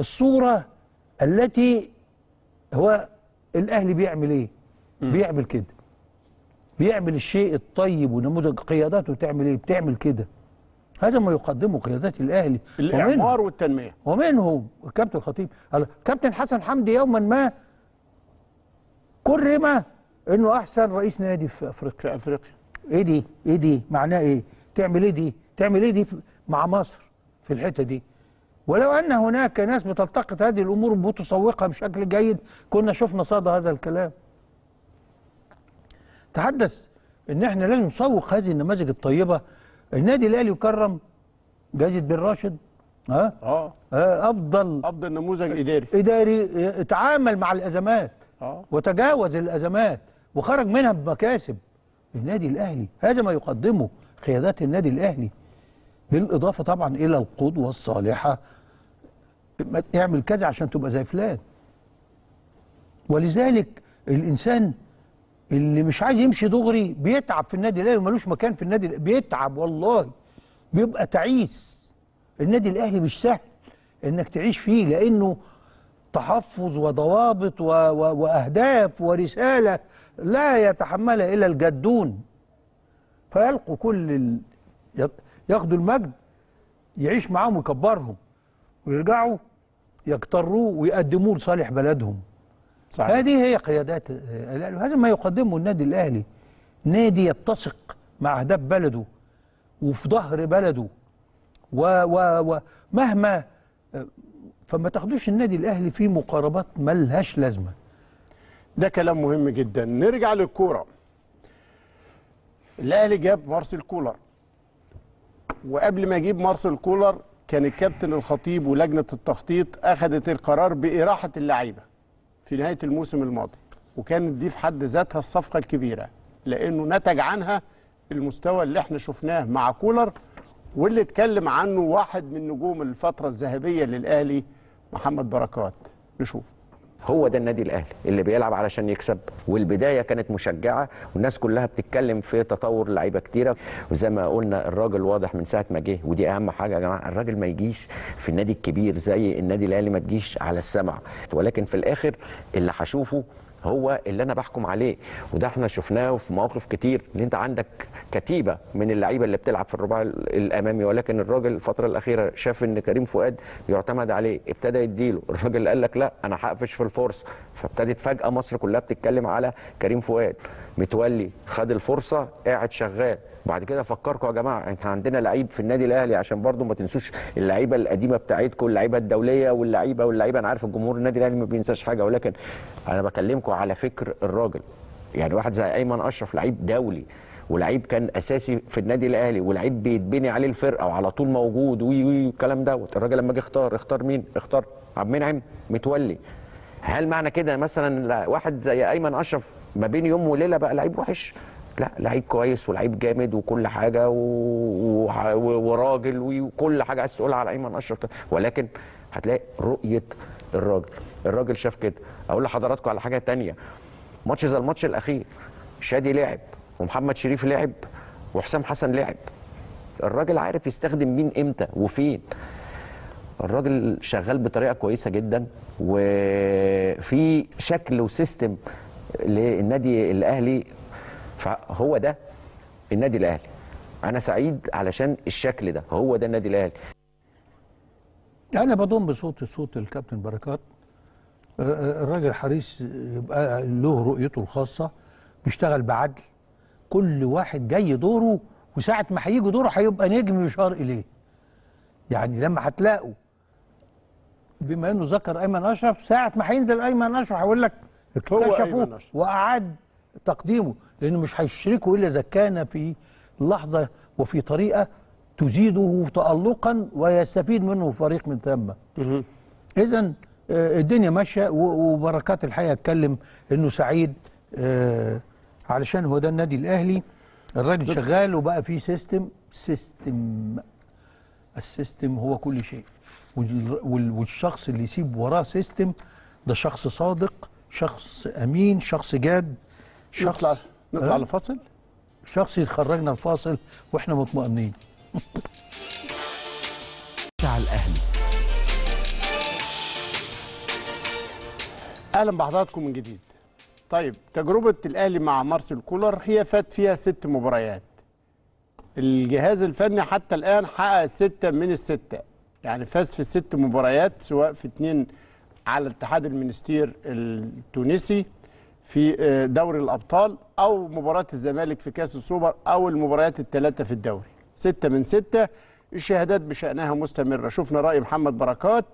الصورة التي هو الأهلي بيعمل ايه؟ بيعمل كده، بيعمل الشيء الطيب ونموذج قياداته تعمل ايه؟ بتعمل كده. هذا ما يقدمه قيادات الاهلي، الاعمار والتنميه، ومنهم الكابتن الخطيب. كابتن حسن حمدي يوما ما كرم انه احسن رئيس نادي في افريقيا. في افريقيا ايه دي؟ ايه دي؟ معناه ايه؟ تعمل ايه دي؟ تعمل ايه دي مع مصر في الحته دي؟ ولو ان هناك ناس بتلتقط هذه الامور وبتسوقها بشكل جيد كنا شفنا صدى هذا الكلام. تحدث ان احنا لازم نسوق هذه النماذج الطيبه. النادي الاهلي يكرم جائزه بن راشد، افضل نموذج اداري اتعامل مع الازمات وتجاوز الازمات وخرج منها بمكاسب. النادي الاهلي هذا ما يقدمه قيادات النادي الاهلي، بالاضافه طبعا الى القدوه الصالحه، اعمل كذا عشان تبقى زي فلان. ولذلك الانسان اللي مش عايز يمشي دغري بيتعب في النادي الاهلي ومالوش مكان في النادي الاهلي، بيتعب والله، بيبقى تعيس. النادي الاهلي مش سهل انك تعيش فيه، لانه تحفظ وضوابط واهداف ورساله لا يتحملها الا الجدون، فيلقوا كل ياخدوا المجد يعيش معاهم ويكبرهم ويرجعوا يكتروه ويقدموه لصالح بلدهم. صحيح. هذه هي قيادات الاهلي، هذا ما يقدمه النادي الاهلي. نادي يتسق مع اهداف بلده وفي ظهر بلده ومهما، فما تاخدوش النادي الاهلي في مقاربات ملهاش لازمه. ده كلام مهم جدا. نرجع للكوره. الاهلي جاب مارسيل كولر، وقبل ما يجيب مارسيل كولر كان الكابتن الخطيب ولجنه التخطيط اخذت القرار باراحه اللعيبه في نهاية الموسم الماضي، وكانت دي في حد ذاتها الصفقة الكبيرة، لأنه نتج عنها المستوى اللي احنا شفناه مع كولر، واللي اتكلم عنه واحد من نجوم الفترة الذهبية للأهلي محمد بركات. نشوف. هو ده النادي الاهلي اللي بيلعب علشان يكسب، والبدايه كانت مشجعه والناس كلها بتتكلم في تطور لعيبه كتيره، وزي ما قلنا الراجل واضح من ساعه ما جه، ودي اهم حاجه يا جماعه، الراجل ما يجيش في النادي الكبير زي النادي الاهلي ما تجيش على السمع، ولكن في الاخر اللي هشوفه هو اللي انا بحكم عليه، وده احنا شفناه في مواقف كتير، ان انت عندك كتيبه من اللعيبه اللي بتلعب في الرباعي الامامي، ولكن الراجل الفتره الاخيره شاف ان كريم فؤاد يعتمد عليه، ابتدى يديله، الراجل قال لك لا انا هقفش في الفرصه، فابتدت فجاه مصر كلها بتتكلم على كريم فؤاد. متولي خد الفرصه قاعد شغال. بعد كده فكركم يا جماعه، احنا عندنا لعيب في النادي الاهلي، عشان برضو ما تنسوش اللعيبه القديمه بتاعتكم، اللعيبه الدوليه واللعيبه انا عارف الجمهور النادي الاهلي ما بينساش حاجه، ولكن انا بكلمكم على فكر الراجل، يعني واحد زي ايمن اشرف لعيب دولي ولعيب كان اساسي في النادي الاهلي ولعيب بيتبني عليه الفرقه وعلى طول موجود والكلام دوت. الراجل لما جه اختار مين؟ اختار عبد المنعم متولي. هل معنى كده مثلا واحد زي ايمن اشرف ما بين يوم وليله بقى لعيب وحش؟ لا، لعيب كويس ولعيب جامد وكل حاجه وراجل وكل حاجه عايز تقولها على ايمن اشرف، ولكن هتلاقي رؤيه الراجل شاف كده. اقول لحضراتكم على حاجه ثانيه، ماتش زي الماتش الاخير شادي لعب ومحمد شريف لعب وحسام حسن لعب، الراجل عارف يستخدم مين امتى وفين. الراجل شغال بطريقه كويسه جدا، وفي شكل وسيستم للنادي الاهلي، فهو ده النادي الاهلي. انا سعيد علشان الشكل ده، هو ده النادي الاهلي. انا بضم بصوت الكابتن بركات. الراجل حريص يبقى له رؤيته الخاصه، بيشتغل بعدل، كل واحد جاي دوره، وساعه ما هيجي دوره هيبقى نجم يشار اليه. يعني لما هتلاقوا، بما انه ذكر ايمن اشرف، ساعه ما هينزل ايمن اشرف هيقول لك اكتشفوه واعاد تقديمه، لانه مش هيشركوا الا اذا كان في لحظه وفي طريقه تزيده تألقا ويستفيد منه فريق من ثم. اذا الدنيا ماشيه، وبركات الحقيقه اتكلم انه سعيد علشان هو ده النادي الاهلي. الراجل شغال وبقى فيه سيستم. السيستم هو كل شيء، والشخص اللي يسيب وراه سيستم ده شخص صادق، شخص امين، شخص جاد، شخص نطلع لفاصل، شخص يخرجنا الفاصل واحنا مطمئنين. على الاهلي، اهلا بحضراتكم من جديد. طيب، تجربه الاهلي مع مارسيل كولر هي فات فيها 6 مباريات. الجهاز الفني حتى الان حقق 6 من ال6، يعني فاز في 6 مباريات، سواء في 2 على اتحاد المنستير التونسي في دوري الابطال، او مباراه الزمالك في كاس السوبر، او المباريات ال3 في الدوري. 6 من 6. الشهادات بشأنها مستمرة. شفنا رأي محمد بركات،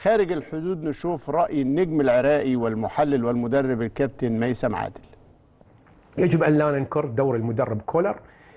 خارج الحدود نشوف رأي النجم العراقي والمحلل والمدرب الكابتن ميسم عادل. يجب أن لا ننكر دور المدرب كولر،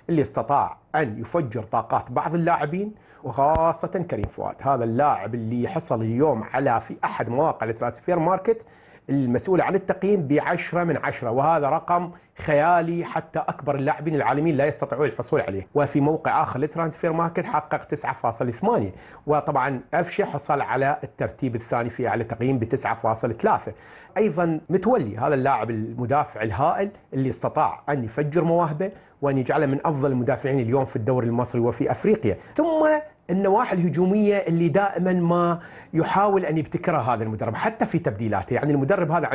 اللي استطاع أن يفجر طاقات بعض اللاعبين، وخاصة كريم فؤاد. هذا اللاعب اللي حصل اليوم على في أحد مواقع الترانسفير ماركت المسؤولة عن التقييم ب10 من 10، وهذا رقم خيالي، حتى أكبر اللاعبين العالميين لا يستطيعون الحصول عليه. وفي موقع آخر لترانسفير ماركت حقق 9.8، وطبعا أفشي حصل على الترتيب الثاني في أعلى تقييم ب9.3. أيضا متولي، هذا اللاعب المدافع الهائل اللي استطاع أن يفجر مواهبه وأن يجعله من أفضل المدافعين اليوم في الدوري المصري وفي أفريقيا. ثم النواحي الهجومية اللي دائما ما يحاول أن يبتكرها هذا المدرب، حتى في تبديلاته. يعني المدرب هذا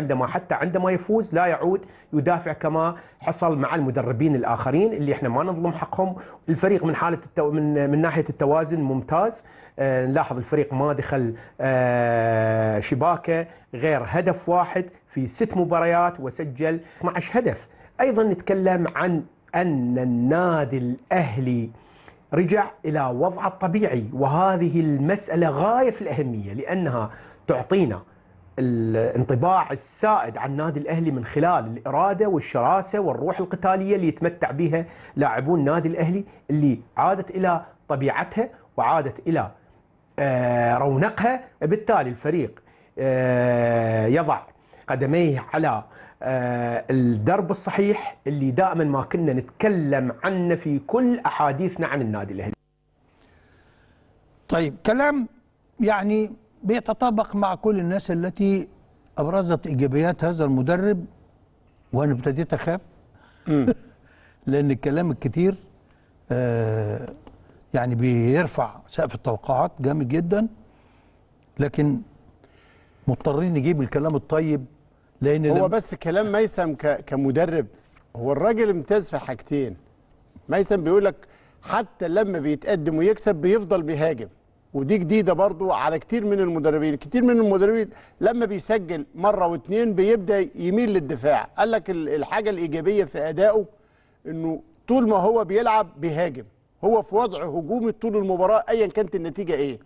عندما يفوز لا يعود يدافع كما حصل مع المدربين الآخرين اللي احنا ما نظلم حقهم. الفريق من حالة من ناحية التوازن ممتاز. نلاحظ الفريق ما دخل شباكة غير هدف واحد في 6 مباريات، وسجل 12 هدف. أيضا نتكلم عن أن النادي الأهلي رجع إلى وضعه الطبيعي، وهذه المسألة غاية في الأهمية، لأنها تعطينا الانطباع السائد عن النادي الأهلي من خلال الإرادة والشراسة والروح القتالية اللي يتمتع بها لاعبون النادي الأهلي، اللي عادت إلى طبيعتها وعادت إلى رونقها. بالتالي الفريق يضع قدميه على الدرب الصحيح اللي دائما ما كنا نتكلم عنه في كل أحاديثنا عن النادي الأهلي. طيب، كلام يعني بيتطابق مع كل الناس التي أبرزت إيجابيات هذا المدرب وأنا ابتديت أخاف لأن الكلام الكتير يعني بيرفع سقف التوقعات جامد جدا، لكن مضطرين نجيب الكلام الطيب لأن هو بس كلام ميسم كمدرب. هو الراجل امتاز في حاجتين. ميسم بيقول لك حتى لما بيتقدم ويكسب بيفضل بيهاجم، ودي جديده برضو على كتير من المدربين. كتير من المدربين لما بيسجل مره واتنين بيبدا يميل للدفاع. قال لك الحاجه الايجابيه في ادائه انه طول ما هو بيلعب بيهاجم، هو في وضع هجومي طول المباراه ايا كانت النتيجه ايه.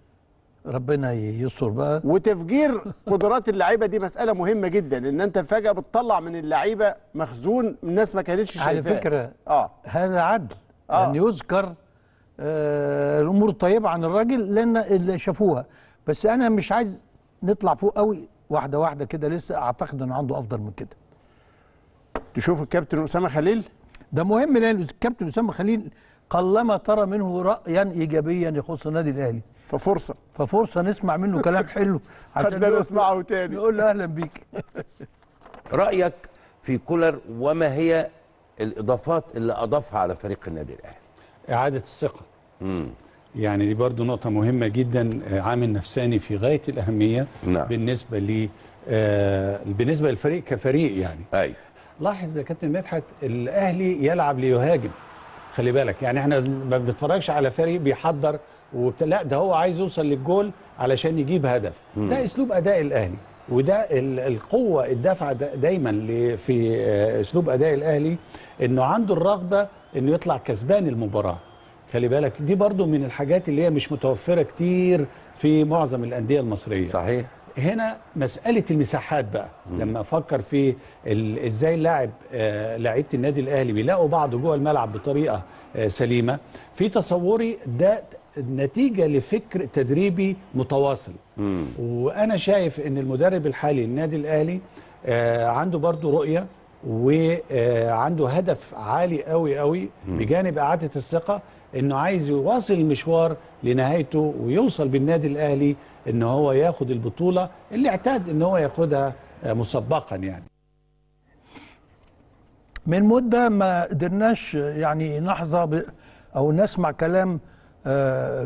ربنا يستر بقى. وتفجير قدرات اللعيبه دي مساله مهمه جدا، ان انت فجاه بتطلع من اللعيبه مخزون الناس ما كانتش شايفاه. على فكره هذا عدل ان يذكر الامور الطيبه عن الراجل لان اللي شافوها، بس انا مش عايز نطلع فوق قوي، واحده واحده كده. لسه اعتقد انه عنده افضل من كده. تشوف الكابتن اسامه خليل ده مهم، لان الكابتن اسامه خليل قلما ترى منه رايا ايجابيا يخص النادي الاهلي، ففرصه نسمع منه كلام حلو عشان نسمعه تاني نقول له اهلا بيك. رايك في كولر وما هي الاضافات اللي اضافها على فريق النادي الاهلي؟ اعاده الثقه. يعني دي برضو نقطه مهمه جدا، عامل نفساني في غايه الاهميه. نعم. بالنسبه للفريق كفريق يعني. ايوه. لاحظ يا كابتن مدحت الاهلي يلعب ليهاجم، خلي بالك. يعني احنا ما بنتفرجش على فريق بيحضر لا، ده هو عايز يوصل للجول علشان يجيب هدف. ده اسلوب اداء الاهلي، وده القوه الدافعه دايما في اسلوب اداء الاهلي، انه عنده الرغبه انه يطلع كسبان المباراه. خلي بالك دي برضو من الحاجات اللي هي مش متوفره كتير في معظم الانديه المصريه. صحيح. هنا مساله المساحات بقى. لما افكر في ازاي اللاعب لعيبه النادي الاهلي بيلاقوا بعض جوه الملعب بطريقه سليمه، في تصوري ده نتيجه لفكر تدريبي متواصل. وانا شايف ان المدرب الحالي للنادي الاهلي عنده برضو رؤيه وعنده هدف عالي قوي قوي، بجانب اعاده الثقه انه عايز يواصل المشوار لنهايته ويوصل بالنادي الاهلي ان هو ياخد البطوله اللي اعتاد ان هو ياخدها مسبقا. يعني من مده ما قدرناش يعني نحظى او نسمع كلام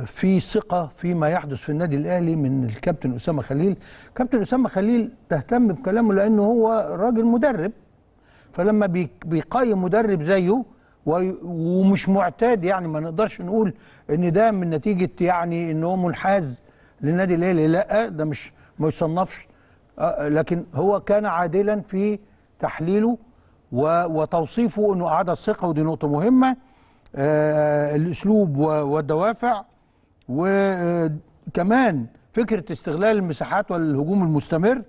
في ثقه فيما يحدث في النادي الاهلي من الكابتن اسامه خليل. كابتن اسامه خليل تهتم بكلامه لانه هو راجل مدرب، فلما بيقيم مدرب زيه ومش معتاد، يعني ما نقدرش نقول ان ده من نتيجه يعني ان هو منحاز للنادي الاهلي، لا ده مش ما يصنفش، لكن هو كان عادلا في تحليله وتوصيفه انه اعاد الثقه، ودي نقطه مهمه. الاسلوب والدوافع، وكمان فكره استغلال المساحات والهجوم المستمر.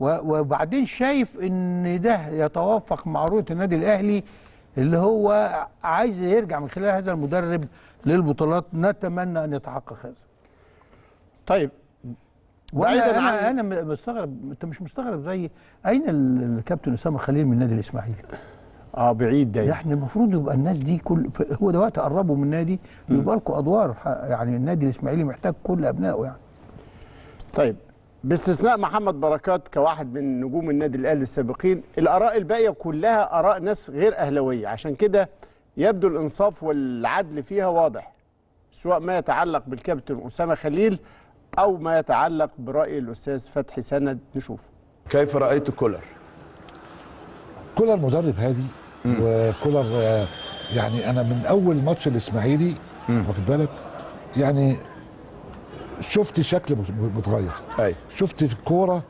وبعدين شايف ان ده يتوافق مع رؤيه النادي الاهلي اللي هو عايز يرجع من خلال هذا المدرب للبطولات. نتمنى ان يتحقق هذا. طيب بعيدا عن انا مستغرب، انت مش مستغرب زي اين الكابتن اسامه خليل من النادي الاسماعيلي؟ بعيد دايما. احنا المفروض يبقى الناس دي كل هو ده وقت قربوا من النادي، يبقى لكم ادوار. يعني النادي الاسماعيلي محتاج كل ابنائه يعني. طيب باستثناء محمد بركات كواحد من نجوم النادي الاهلي السابقين، الاراء الباقيه كلها اراء ناس غير اهلاويه، عشان كده يبدو الانصاف والعدل فيها واضح، سواء ما يتعلق بالكابتن اسامه خليل او ما يتعلق براي الاستاذ فتحي سند. نشوف كيف رايت كولر. كولر مدرب هادي، وكولر يعني انا من اول ماتش الاسماعيلي واخد بالك يعني شفت شكل متغير. أي. شفت الكوره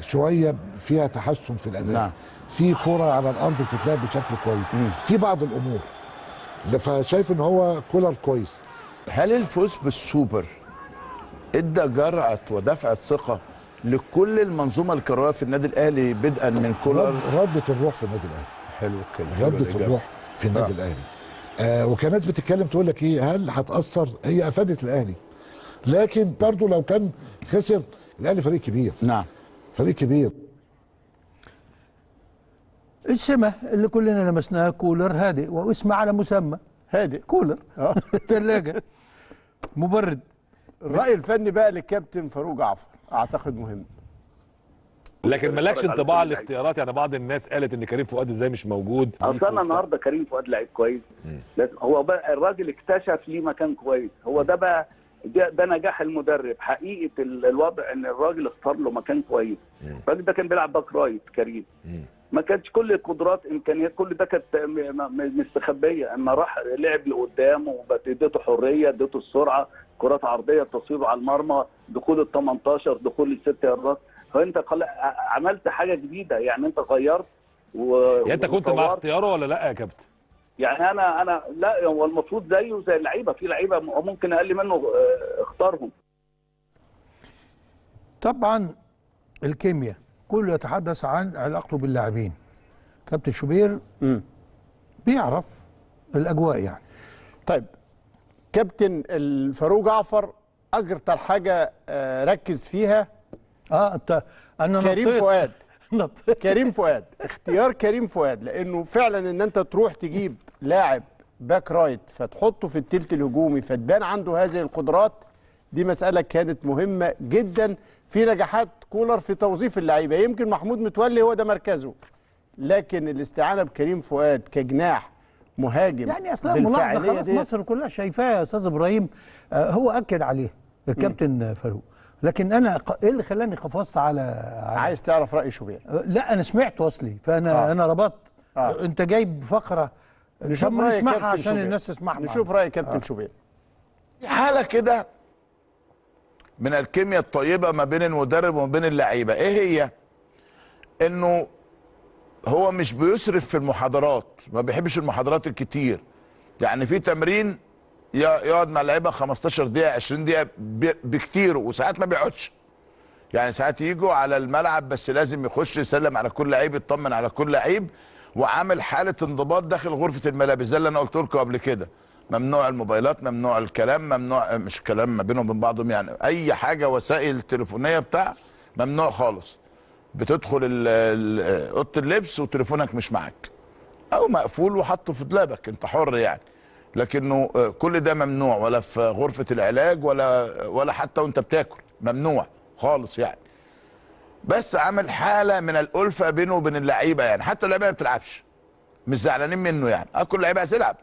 شويه فيها تحسن في الاداء. نعم. في كوره على الارض بتتلعب بشكل كويس. في بعض الامور ده، فشايف ان هو كولر كويس. هل الفوز بالسوبر ادى جرعه ودفعه ثقه لكل المنظومه الكرويه في النادي الاهلي بدءا من كولر؟ رده الروح في النادي الاهلي. حلو الكلام. رده الروح في النادي الاهلي. وكانت بتتكلم تقول لك ايه، هل هتاثر؟ هي افادت الاهلي، لكن برضه لو كان خسر الاهلي فريق كبير. نعم. فريق كبير. السمه اللي كلنا لمسناها كولر هادئ، واسم على مسمى هادئ كولر. ثلاجه مبرد. الراي الفني بقى للكابتن فاروق جعفر اعتقد مهم. لكن مالكش انطباع على الاختيارات؟ يعني بعض الناس قالت ان كريم فؤاد ازاي مش موجود. اصلا النهارده كريم فؤاد لعيب كويس، هو بقى الراجل اكتشف ليه مكان كويس، هو ده بقى ده نجاح المدرب حقيقه. الوضع ان الراجل اختار له مكان كويس، الراجل ده كان بيلعب باك رايت كريم، ما كانتش كل القدرات امكانيات كل ده كانت مستخبيه، اما راح لعب لقدام واديته حريه، اديته السرعه، كرات عرضيه، التصويب على المرمى، دخول ال 18، دخول الست ياردات، فانت عملت حاجه جديده يعني، انت غيرت يعني انت كنت مع اختياره ولا لا يا كابتن؟ يعني انا لا، هو المفروض زيه زي اللعيبه، في لعيبه ممكن اقل منه اختارهم. طبعا الكيمياء كله يتحدث عن علاقته باللاعبين. كابتن شوبير بيعرف الاجواء يعني. طيب كابتن الفاروق جعفر اكتر حاجه ركز فيها انا كريم فؤاد. كريم فؤاد، اختيار كريم فؤاد، لانه فعلا ان انت تروح تجيب لاعب باك رايت فتحطه في الثلث الهجومي فتبان عنده هذه القدرات، دي مساله كانت مهمه جدا في نجاحات كولر في توظيف اللعيبه. يمكن محمود متولي هو ده مركزه، لكن الاستعانه بكريم فؤاد كجناح مهاجم يعني اصلا ملاحظه خلاص مصر كلها شايفاه يا استاذ ابراهيم، هو اكد عليه الكابتن فاروق. لكن انا ايه اللي خلاني قفزت على عايز تعرف راي شوبير؟ لا انا سمعته اصلي، فانا انا ربطت. انت جايب فقره نشوف راي كابتن عشان شوبير. الناس تسمعها، نشوف راي كابتن شوبير. في حاله كده من الكيمياء الطيبه ما بين المدرب وما بين اللعيبه، ايه هي؟ انه هو مش بيسرف في المحاضرات، ما بيحبش المحاضرات الكتير. يعني في تمرين يقعد مع اللعيبه 15 دقيقه 20 دقيقه بكتير، وساعات ما بيقعدش. يعني ساعات يجوا على الملعب بس لازم يخش يسلم على كل لعيب، يطمن على كل لعيب، وعامل حاله انضباط داخل غرفه الملابس. ده اللي انا قلت لكم قبل كده، ممنوع الموبايلات، ممنوع الكلام، ممنوع مش كلام ما بينهم وبين بعضهم يعني، اي حاجه وسائل تليفونيه بتاع ممنوع خالص. بتدخل اوضه اللبس وتليفونك مش معاك او مقفول وحطه في دولابك، انت حر يعني، لكنه كل ده ممنوع، ولا في غرفه العلاج ولا حتى وانت بتاكل، ممنوع خالص يعني. بس عامل حاله من الالفه بينه وبين اللعيبه يعني، حتى اللعيبه ما بتلعبش، مش زعلانين منه يعني، كل اللعيبه هتلعب،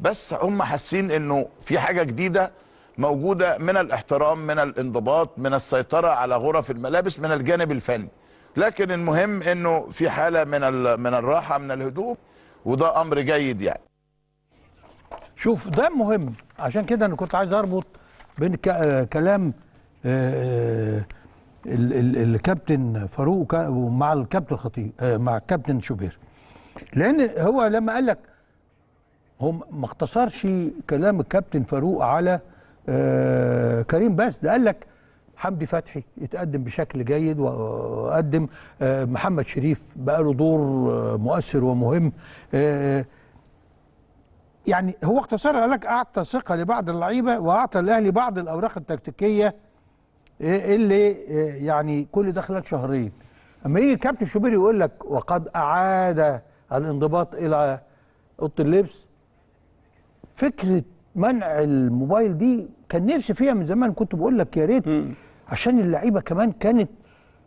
بس هم حاسين انه في حاجه جديده موجوده من الاحترام، من الانضباط، من السيطره على غرف الملابس، من الجانب الفني. لكن المهم انه في حاله من الراحه، من الهدوء، وده امر جيد يعني. شوف ده مهم، عشان كده انا كنت عايز اربط بين كلام الكابتن فاروق مع الكابتن الخطيب مع الكابتن شوبير، لان هو لما قال لك هم ما اختصرش كلام الكابتن فاروق على كريم بس، ده قال لك حمدي فتحي اتقدم بشكل جيد، وقدم محمد شريف بقى له دور مؤثر ومهم. يعني هو اختصرها، قال لك اعطى ثقه لبعض اللعيبه واعطى الاهلي بعض الاوراق التكتيكيه اللي يعني كل ده خلال شهرين. اما يجي كابتن شوبير يقول لك وقد اعاد الانضباط الى اوضه اللبس، فكره منع الموبايل دي كان نفسي فيها من زمان، كنت بقول لك يا ريت، عشان اللعيبه كمان كانت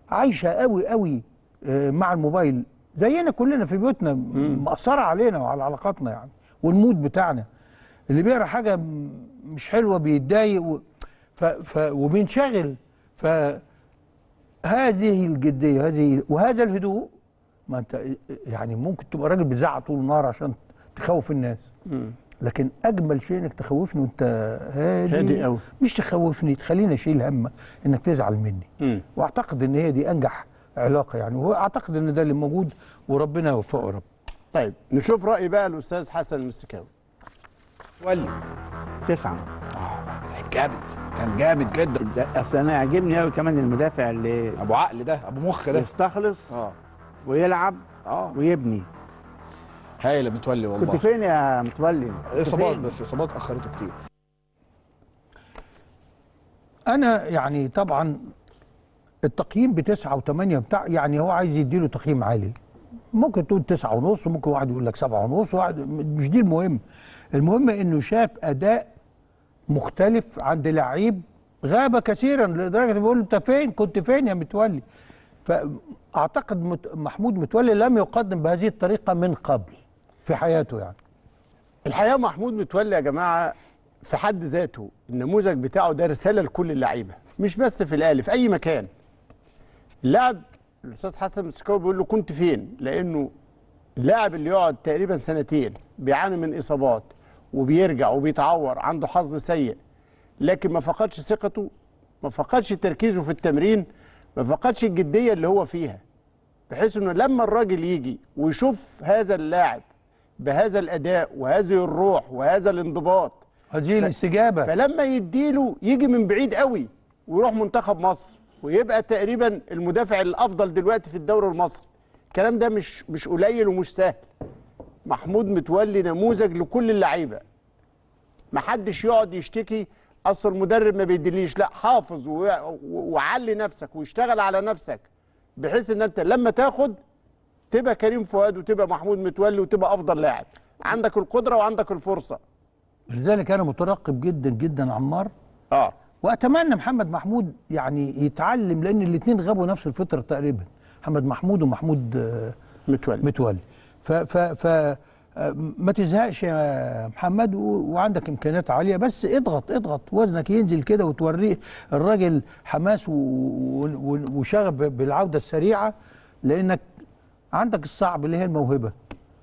عايشه قوي قوي مع الموبايل زينا كلنا في بيوتنا، مأثره علينا وعلى علاقاتنا يعني والمود بتاعنا. اللي بيقرا حاجه مش حلوه بيتضايق وبينشغل. فهذه الجديه هذه وهذا الهدوء، ما انت يعني ممكن تبقى راجل بتزعق طول النهار عشان تخوف الناس، لكن اجمل شيء انك تخوفني وانت هادي قوي، مش تخوفني تخليني اشيل هم انك تزعل مني. واعتقد ان هي دي انجح علاقه يعني، واعتقد ان ده اللي موجود، وربنا يوفقه يا رب. طيب نشوف رأي بقى الأستاذ حسن المستكاوي. متولي 9 كان جامد جدا. أصل أنا يعجبني أوي كمان المدافع اللي أبو عقل ده، أبو مخ ده، يستخلص ويلعب ويبني. هايل يا متولي والله. كنت فين يا متولي؟ إصابات، بس إصابات أخرته كتير. أنا يعني طبعا التقييم ب9 و8 بتاع، يعني هو عايز يديله تقييم عالي، ممكن تقول 9.5، وممكن واحد يقول لك 7.5، واحد مش دي المهم. المهم انه شاف اداء مختلف عند لعيب غاب كثيرا، لدرجه بقول له انت فين؟ كنت فين يا متولي؟ فأعتقد محمود متولي لم يقدم بهذه الطريقة من قبل في حياته. يعني الحقيقة محمود متولي يا جماعة في حد ذاته النموذج بتاعه ده رسالة لكل اللعيبة، مش بس في الأهلي، في أي مكان. اللاعب الأستاذ حسن المستكاوي بيقول له كنت فين؟ لأنه اللاعب اللي يقعد تقريبا سنتين بيعاني من إصابات وبيرجع وبيتعور، عنده حظ سيء، لكن ما فقدش ثقته، ما فقدش تركيزه في التمرين، ما فقدش الجدية اللي هو فيها، بحيث أنه لما الراجل يجي ويشوف هذا اللاعب بهذا الأداء وهذه الروح وهذا الانضباط هذه الاستجابة، فلما يديله يجي من بعيد قوي ويروح منتخب مصر ويبقى تقريبا المدافع الأفضل دلوقتي في الدوري المصري. الكلام ده مش قليل ومش سهل. محمود متولي نموذج لكل اللعيبة، محدش يقعد يشتكي أصل المدرب ما بيديليش، لا حافظ وعلي نفسك واشتغل على نفسك، بحيث ان انت لما تاخد تبقى كريم فؤاد وتبقى محمود متولي وتبقى أفضل لاعب، عندك القدرة وعندك الفرصة. لذلك أنا مترقب جدا جدا عمار، وأتمنى محمد محمود يعني يتعلم، لأن الاتنين غابوا نفس الفترة تقريبا، محمد محمود ومحمود متولي. ف ما تزهقش يا محمد، وعندك امكانيات عاليه، بس اضغط وزنك ينزل كده وتوريه الراجل حماس وشغف بالعوده السريعه، لانك عندك الصعب اللي هي الموهبه.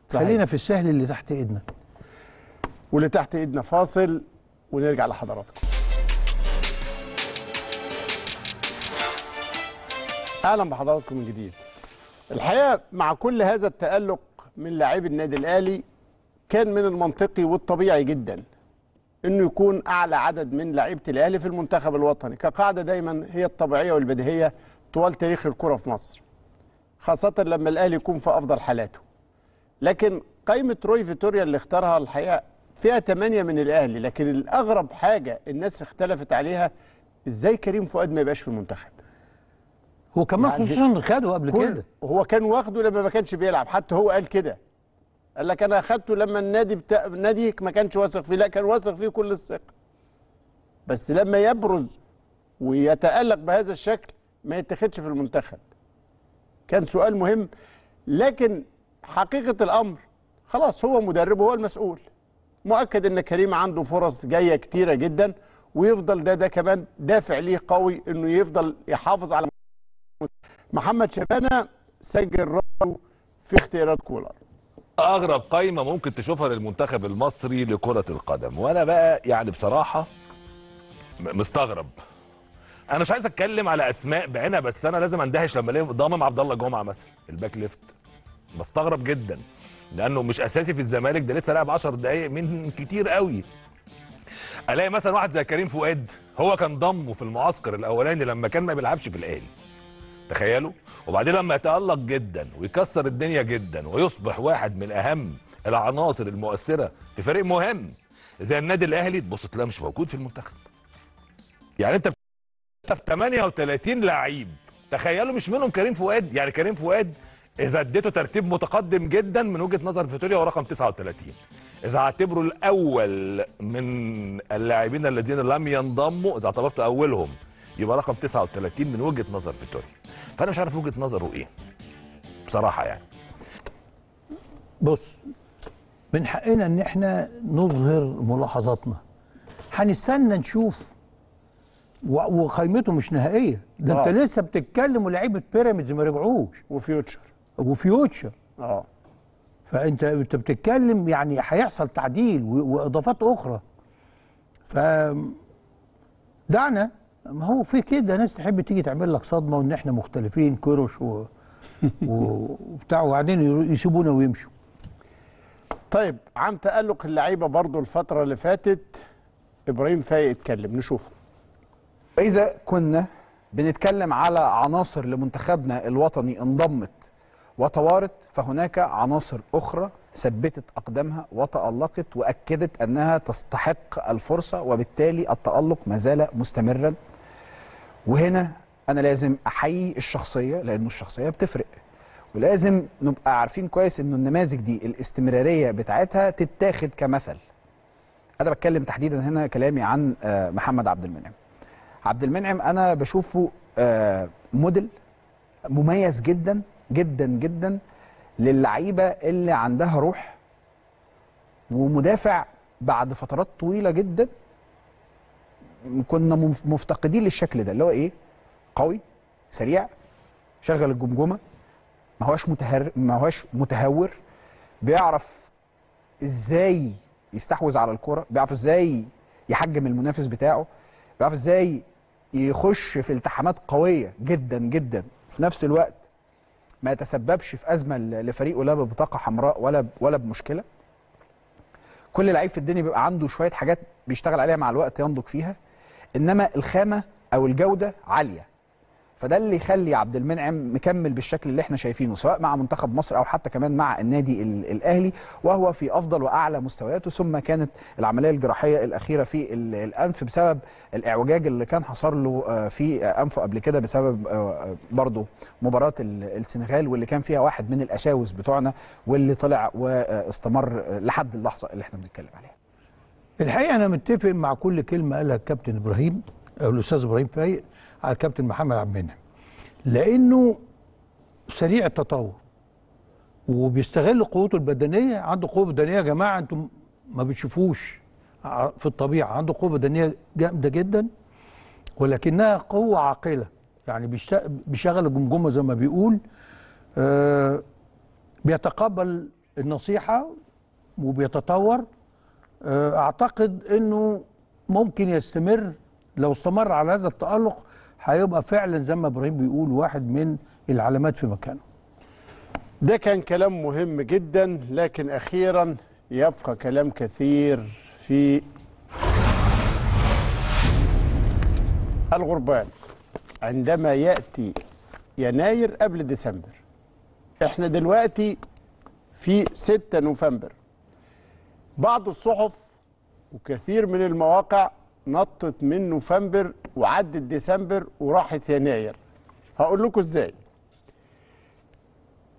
صحيح. خلينا في السهل اللي تحت ايدنا. واللي تحت ايدنا فاصل ونرجع لحضراتكم. اهلا بحضراتكم من جديد. الحقيقه مع كل هذا التالق من لاعبي النادي الاهلي، كان من المنطقي والطبيعي جدا انه يكون اعلى عدد من لاعيبه الاهلي في المنتخب الوطني، كقاعده دايما هي الطبيعيه والبديهيه طوال تاريخ الكره في مصر، خاصه لما الاهلي يكون في افضل حالاته. لكن قائمه روي فيتوريا اللي اختارها الحقيقه فيها 8 من الاهلي، لكن الاغرب حاجه الناس اختلفت عليها ازاي كريم فؤاد ما يبقاش في المنتخب. هو كمان خصوصا خده قبل كده، هو كان واخده لما ما كانش بيلعب، حتى هو قال كده، قال لك انا اخدته لما النادي ما كانش واثق فيه، لا كان واثق فيه كل الثقه، بس لما يبرز ويتالق بهذا الشكل ما يتاخدش في المنتخب. كان سؤال مهم، لكن حقيقه الامر خلاص هو مدرب وهو المسؤول، مؤكد ان كريم عنده فرص جايه كتيره جدا، ويفضل ده كمان دافع ليه قوي انه يفضل يحافظ على. محمد شبانه سجل رأيه في اختيارات كولر. اغرب قايمه ممكن تشوفها للمنتخب المصري لكره القدم، وانا بقى يعني بصراحه مستغرب. انا مش عايز اتكلم على اسماء بعينها، بس انا لازم اندهش لما الاقي ضامن عبد الله جمعه مثلا الباك ليفت، بستغرب جدا لانه مش اساسي في الزمالك، ده لسه لاعب 10 دقائق من كتير قوي. الاقي مثلا واحد زي كريم فؤاد، هو كان ضمه في المعسكر الاولاني لما كان ما بيلعبش في الاهلي، تخيلوا، وبعدين لما يتألق جدا ويكسر الدنيا جدا ويصبح واحد من اهم العناصر المؤثره في فريق مهم زي النادي الاهلي، تبص تلاقيه مش موجود في المنتخب. يعني انت في 38 لعيب تخيلوا مش منهم كريم فؤاد، يعني كريم فؤاد اذا اديته ترتيب متقدم جدا من وجهه نظر فيتوريا هو رقم 39، اذا اعتبره الاول من اللاعبين الذين لم ينضموا، اذا اعتبرته اولهم يبقى رقم 39 من وجهه نظر فيتوريا. فانا مش عارف وجهه نظره ايه بصراحه. يعني بص، من حقنا ان احنا نظهر ملاحظاتنا، هنستنى نشوف، وقيمته مش نهائيه، ده انت لسه بتتكلم ولاعيبه بيراميدز ما رجعوش وفيوتشر فانت بتتكلم يعني هيحصل تعديل واضافات اخرى. ف دعنا، ما هو في كده ناس تحب تيجي تعمل لك صدمه وان احنا مختلفين كرش وبتاع وبعدين يسيبونا ويمشوا. طيب، عن تألق اللعيبه برضو الفتره اللي فاتت ابراهيم فايق اتكلم، نشوفه. اذا كنا بنتكلم على عناصر لمنتخبنا الوطني انضمت وتوارت، فهناك عناصر اخرى ثبتت اقدامها وتألقت واكدت انها تستحق الفرصه، وبالتالي التألق ما زال مستمرا. وهنا أنا لازم أحيي الشخصية، لأنه الشخصية بتفرق، ولازم نبقى عارفين كويس إنه النماذج دي الاستمرارية بتاعتها تتاخد كمثل. أنا بتكلم تحديدا هنا كلامي عن محمد عبد المنعم. عبد المنعم أنا بشوفه موديل مميز جدا جدا جدا للعيبه اللي عندها روح، ومدافع بعد فترات طويله جدا كنا مفتقدين للشكل ده، اللي هو ايه؟ قوي، سريع، شغل الجمجمه، ما هواش متهور، بيعرف ازاي يستحوذ على الكرة، بيعرف ازاي يحجم المنافس بتاعه، بيعرف ازاي يخش في التحامات قويه جدا جدا، في نفس الوقت ما يتسببش في ازمه لفريقه لا ببطاقه حمراء ولا بمشكله. كل لعيب في الدنيا بيبقى عنده شويه حاجات بيشتغل عليها مع الوقت ينضج فيها، انما الخامه او الجوده عاليه، فده اللي يخلي عبد المنعم مكمل بالشكل اللي احنا شايفينه سواء مع منتخب مصر او حتى كمان مع النادي الاهلي، وهو في افضل واعلى مستوياته. ثم كانت العمليه الجراحيه الاخيره في الانف بسبب الاعوجاج اللي كان حصل له في انفه قبل كده بسبب برضه مباراه السنغال، واللي كان فيها واحد من الاشاوس بتوعنا واللي طلع واستمر لحد اللحظه اللي احنا بنتكلم عليها. الحقيقه انا متفق مع كل كلمه قالها الكابتن ابراهيم او الاستاذ ابراهيم فايق على الكابتن محمد عبد المنعم، لانه سريع التطور وبيستغل قوته البدنيه، عنده قوه بدنيه يا جماعه انتم ما بتشوفوش في الطبيعه، عنده قوه بدنيه جامده جدا ولكنها قوه عاقله، يعني بيشغل الجمجمه زي ما بيقول، بيتقبل النصيحه وبيتطور. اعتقد انه ممكن يستمر، لو استمر على هذا التألق هيبقى فعلا زي ما ابراهيم بيقول واحد من العلامات في مكانه. ده كان كلام مهم جدا، لكن اخيرا يبقى كلام كثير في الغربان. عندما يأتي يناير قبل ديسمبر، احنا دلوقتي في 6 نوفمبر، بعض الصحف وكثير من المواقع نطت من نوفمبر وعدت ديسمبر وراحت يناير. هقول لكم ازاي.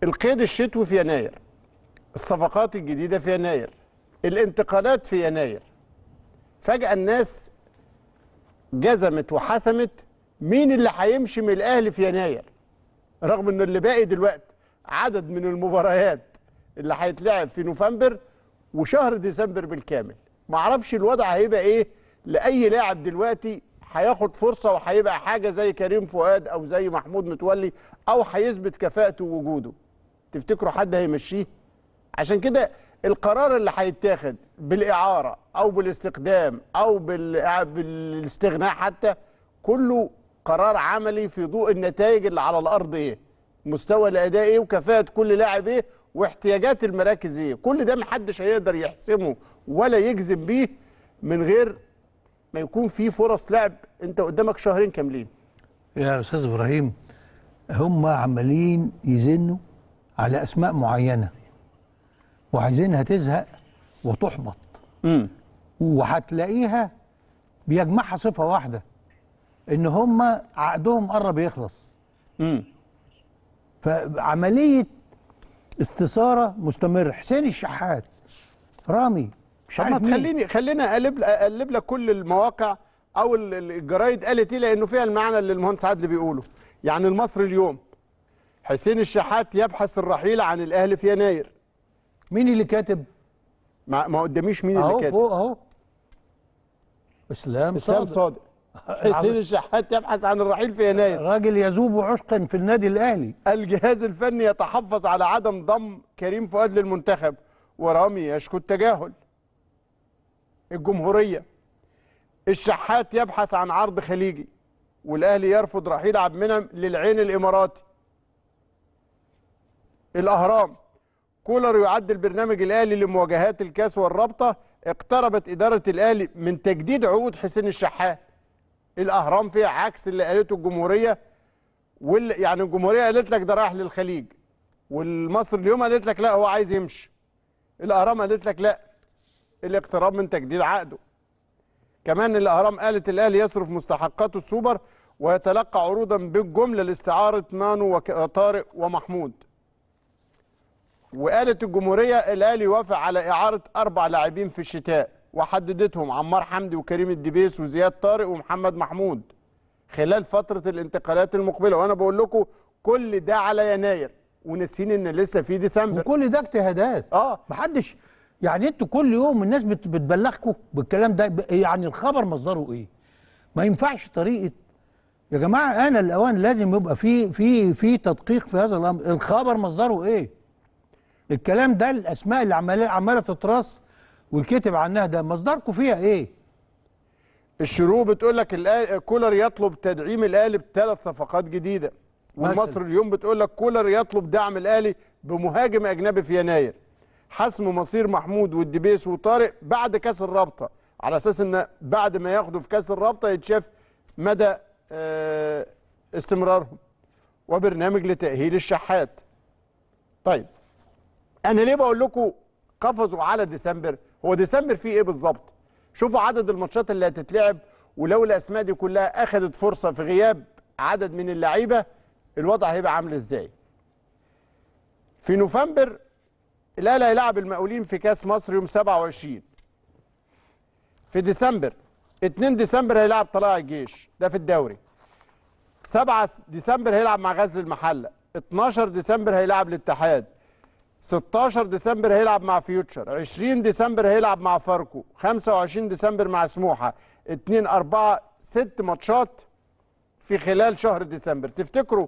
القيد الشتوي في يناير، الصفقات الجديده في يناير، الانتقالات في يناير. فجأة الناس جزمت وحسمت مين اللي هيمشي من الاهلي في يناير، رغم ان اللي باقي دلوقتي عدد من المباريات اللي هيتلعب في نوفمبر وشهر ديسمبر بالكامل. معرفش الوضع هيبقى ايه لأي لاعب دلوقتي هياخد فرصة وهيبقى حاجة زي كريم فؤاد أو زي محمود متولي أو هيثبت كفاءته ووجوده. تفتكروا حد هيمشيه؟ عشان كده القرار اللي هيتاخد بالإعارة أو بالاستقدام أو بالاستغناء حتى، كله قرار عملي في ضوء النتائج اللي على الأرض، إيه مستوى الأداء، إيه وكفاءة كل لاعب، إيه واحتياجات المراكز، إيه. كل ده محدش هيقدر يحسمه ولا يجزم بيه من غير ما يكون في فرص لعب. انت قدامك شهرين كاملين يا استاذ ابراهيم، هم عمالين يزنوا على اسماء معينه وعايزينها تزهق وتحبط، وهتلاقيها بيجمعها صفه واحده، ان هم عقدهم قرب يخلص، فعمليه استثاره مستمره. حسين الشحات، رامي، طب خلينا اقلب لك كل المواقع او الجرايد قالت ايه، لانه فيها المعنى اللي المهندس عدلي بيقوله. يعني المصري اليوم، حسين الشحات يبحث الرحيل عن الاهلي في يناير. مين اللي كاتب؟ ما قداميش مين اللي كاتب. اهو فوق اهو، اسلام صادق. حسين الشحات يبحث عن الرحيل في يناير، راجل يذوب عشقا في النادي الاهلي. الجهاز الفني يتحفظ على عدم ضم كريم فؤاد للمنتخب، ورامي يشكو التجاهل. الجمهورية، الشحات يبحث عن عرض خليجي والأهلي يرفض رحيل عبد المنعم للعين الإماراتي. الأهرام، كولر يعدل برنامج الأهلي لمواجهات الكاس والرابطة، اقتربت إدارة الأهلي من تجديد عقود حسين الشحات. الأهرام فيها عكس اللي قالته الجمهورية، يعني الجمهورية قالت لك ده رايح للخليج، والمصر اليوم قالت لك لا هو عايز يمشي، الأهرام قالت لك لا الاقتراب من تجديد عقده. كمان الأهرام قالت الأهلي يصرف مستحقاته السوبر ويتلقى عروضا بالجملة لاستعارة نانو وطارق ومحمود. وقالت الجمهورية الأهلي يوافق على إعارة 4 لاعبين في الشتاء وحددتهم، عمار حمدي وكريم الدبيس وزياد طارق ومحمد محمود، خلال فترة الانتقالات المقبلة. وأنا بقول لكم كل ده على يناير وناسين ان لسه في ديسمبر، وكل ده اجتهادات. محدش يعني انتوا كل يوم الناس بتبلغكم بالكلام ده، يعني الخبر مصدره ايه؟ ما ينفعش طريقه يا جماعه، انا الاوان لازم يبقى في تدقيق في هذا الامر. الخبر مصدره ايه؟ الكلام ده الاسماء اللي عماله تتراص ويكتب عنها ده مصدركم فيها ايه؟ الشروق بتقول لك كولر يطلب تدعيم الاهلي بثلاث صفقات جديده، والمصري اليوم بتقول لك كولر يطلب دعم الاهلي بمهاجم اجنبي في يناير، حسم مصير محمود والدبيس وطارق بعد كاس الرابطه، على اساس ان بعد ما ياخدوا في كاس الرابطه يتشاف مدى استمرارهم، وبرنامج لتاهيل الشحات. طيب انا ليه بقول لكم قفزوا على ديسمبر؟ هو ديسمبر فيه ايه بالظبط؟ شوفوا عدد الماتشات اللي هتتلعب، ولو الاسماء دي كلها اخذت فرصه في غياب عدد من اللعيبه الوضع هيبقى عامل ازاي. في نوفمبر الاهلي هيلاعب المقاولين في كاس مصر يوم 27. في ديسمبر 2 ديسمبر هيلاعب طلائع الجيش، ده في الدوري. 7 ديسمبر هيلعب مع غزل المحله، 12 ديسمبر هيلاعب الاتحاد، 16 ديسمبر هيلعب مع فيوتشر، 20 ديسمبر هيلعب مع فاركو، 25 ديسمبر مع سموحه، 2 4 6 ماتشات في خلال شهر ديسمبر. تفتكروا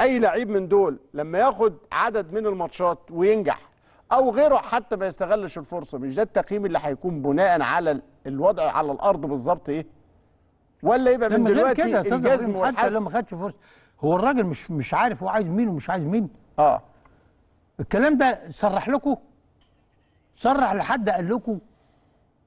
اي لعيب من دول لما ياخد عدد من الماتشات وينجح او غيره حتى ما يستغلش الفرصه، مش ده التقييم اللي هيكون بناء على الوضع على الارض بالظبط ايه؟ ولا يبقى من دلوقتي الجزم والحسم؟ حتى لو ما خدش فرصه هو الراجل مش عارف هو عايز مين ومش عايز مين. الكلام ده صرح لكم؟ صرح لحد قال لكم؟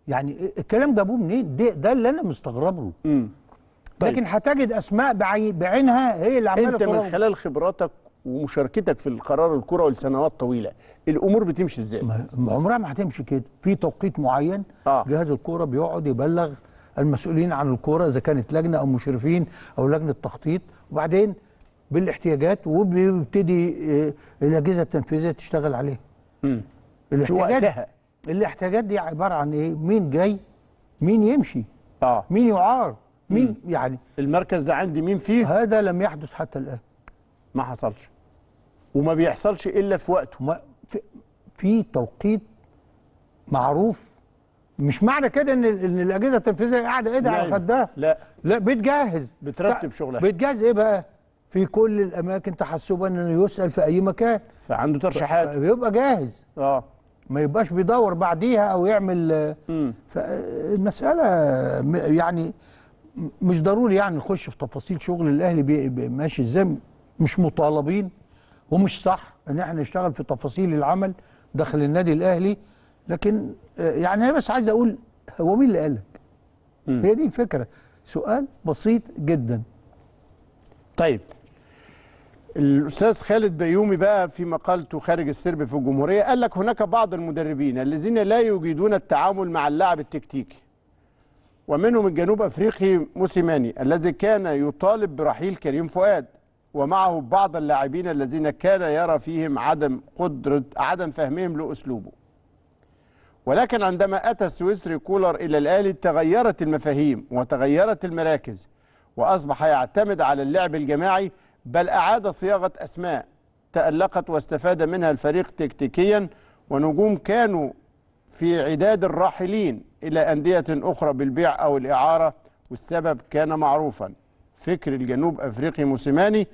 يعني الكلام جابوه منين؟ ده اللي انا مستغربه. طيب. لكن هتجد اسماء بعينها هي اللي عماله انت من خلال خبراتك ومشاركتك في القرار الكروي لسنوات طويله، الامور بتمشي ازاي؟ عمرها ما هتمشي كده، في توقيت معين جهاز الكوره بيقعد يبلغ المسؤولين عن الكوره اذا كانت لجنه او مشرفين او لجنه تخطيط، وبعدين بالاحتياجات وبيبتدي الاجهزه التنفيذيه تشتغل عليها. الاحتياجات دي عباره عن ايه؟ مين جاي؟ مين يمشي؟ مين يعار؟ مين يعني المركز ده عندي مين فيه؟ هذا لم يحدث حتى الان. ما حصلش وما بيحصلش الا في وقته، في توقيت معروف. مش معنى كده ان الاجهزه التنفيذيه قاعده ايدها على خدها، لا بتجهز، بترتب شغلها، بتجهز ايه بقى في كل الاماكن تحسبا انه يسال في اي مكان، فعنده ترشيحات بيبقى جاهز، ما يبقاش بيدور بعديها او يعمل. فالمساله يعني مش ضروري يعني نخش في تفاصيل شغل الاهلي ماشي ازاي، مش مطالبين ومش صح ان احنا نشتغل في تفاصيل العمل داخل النادي الاهلي. لكن يعني انا بس عايز اقول هو مين اللي قال لك؟ هي دي الفكره، سؤال بسيط جدا. طيب الاستاذ خالد بيومي بقى في مقالته خارج السرب في الجمهوريه قال لك هناك بعض المدربين الذين لا يجيدون التعامل مع اللاعب التكتيكي، ومنهم الجنوب افريقي موسيماني الذي كان يطالب برحيل كريم فؤاد، ومعه بعض اللاعبين الذين كان يرى فيهم عدم فهمهم لاسلوبه. ولكن عندما اتى السويسري كولر الى الاهلي تغيرت المفاهيم وتغيرت المراكز، واصبح يعتمد على اللعب الجماعي، بل اعاد صياغه اسماء تالقت واستفاد منها الفريق تكتيكيا، ونجوم كانوا في عداد الراحلين الى انديه اخرى بالبيع او الاعاره، والسبب كان معروفا، فكر الجنوب افريقي موسيماني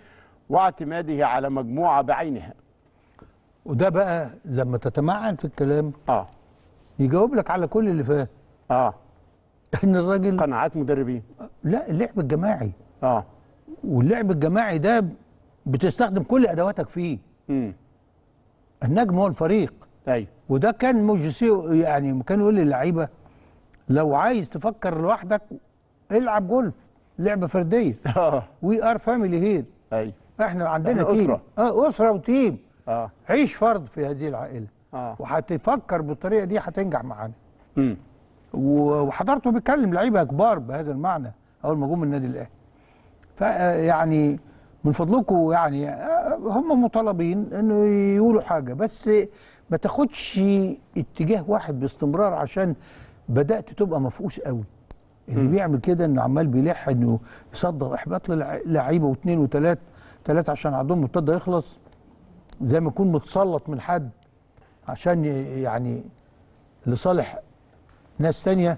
واعتماده على مجموعه بعينها. وده بقى لما تتمعن في الكلام يجاوب لك على كل اللي فات. ان الراجل قناعات مدربين، لا اللعب الجماعي. واللعب الجماعي ده بتستخدم كل ادواتك فيه. النجم هو الفريق. ايوه. وده كان موجسيو يعني كان يقول للعيبه لو عايز تفكر لوحدك العب جولف، لعبه فرديه. وي ار فاميلي هير. ايوه. احنا عندنا تيم، اسره. اسره وتيم. عيش فرد في هذه العائله. وهتفكر بالطريقه دي هتنجح معانا. وحضرته بيتكلم لعيبه كبار بهذا المعنى اول ما جم النادي الاهلي. فيعني من فضلكم يعني هم مطالبين انه يقولوا حاجه، بس ما تاخدش اتجاه واحد باستمرار عشان بدات تبقى مفقوس قوي. اللي بيعمل كده انه عمال بيلح انه يصدر احباط للعيبه واثنين وثلاث ثلاثة عشان عدوهم المرتد يخلص، زي ما يكون متسلط من حد عشان يعني لصالح ناس تانية،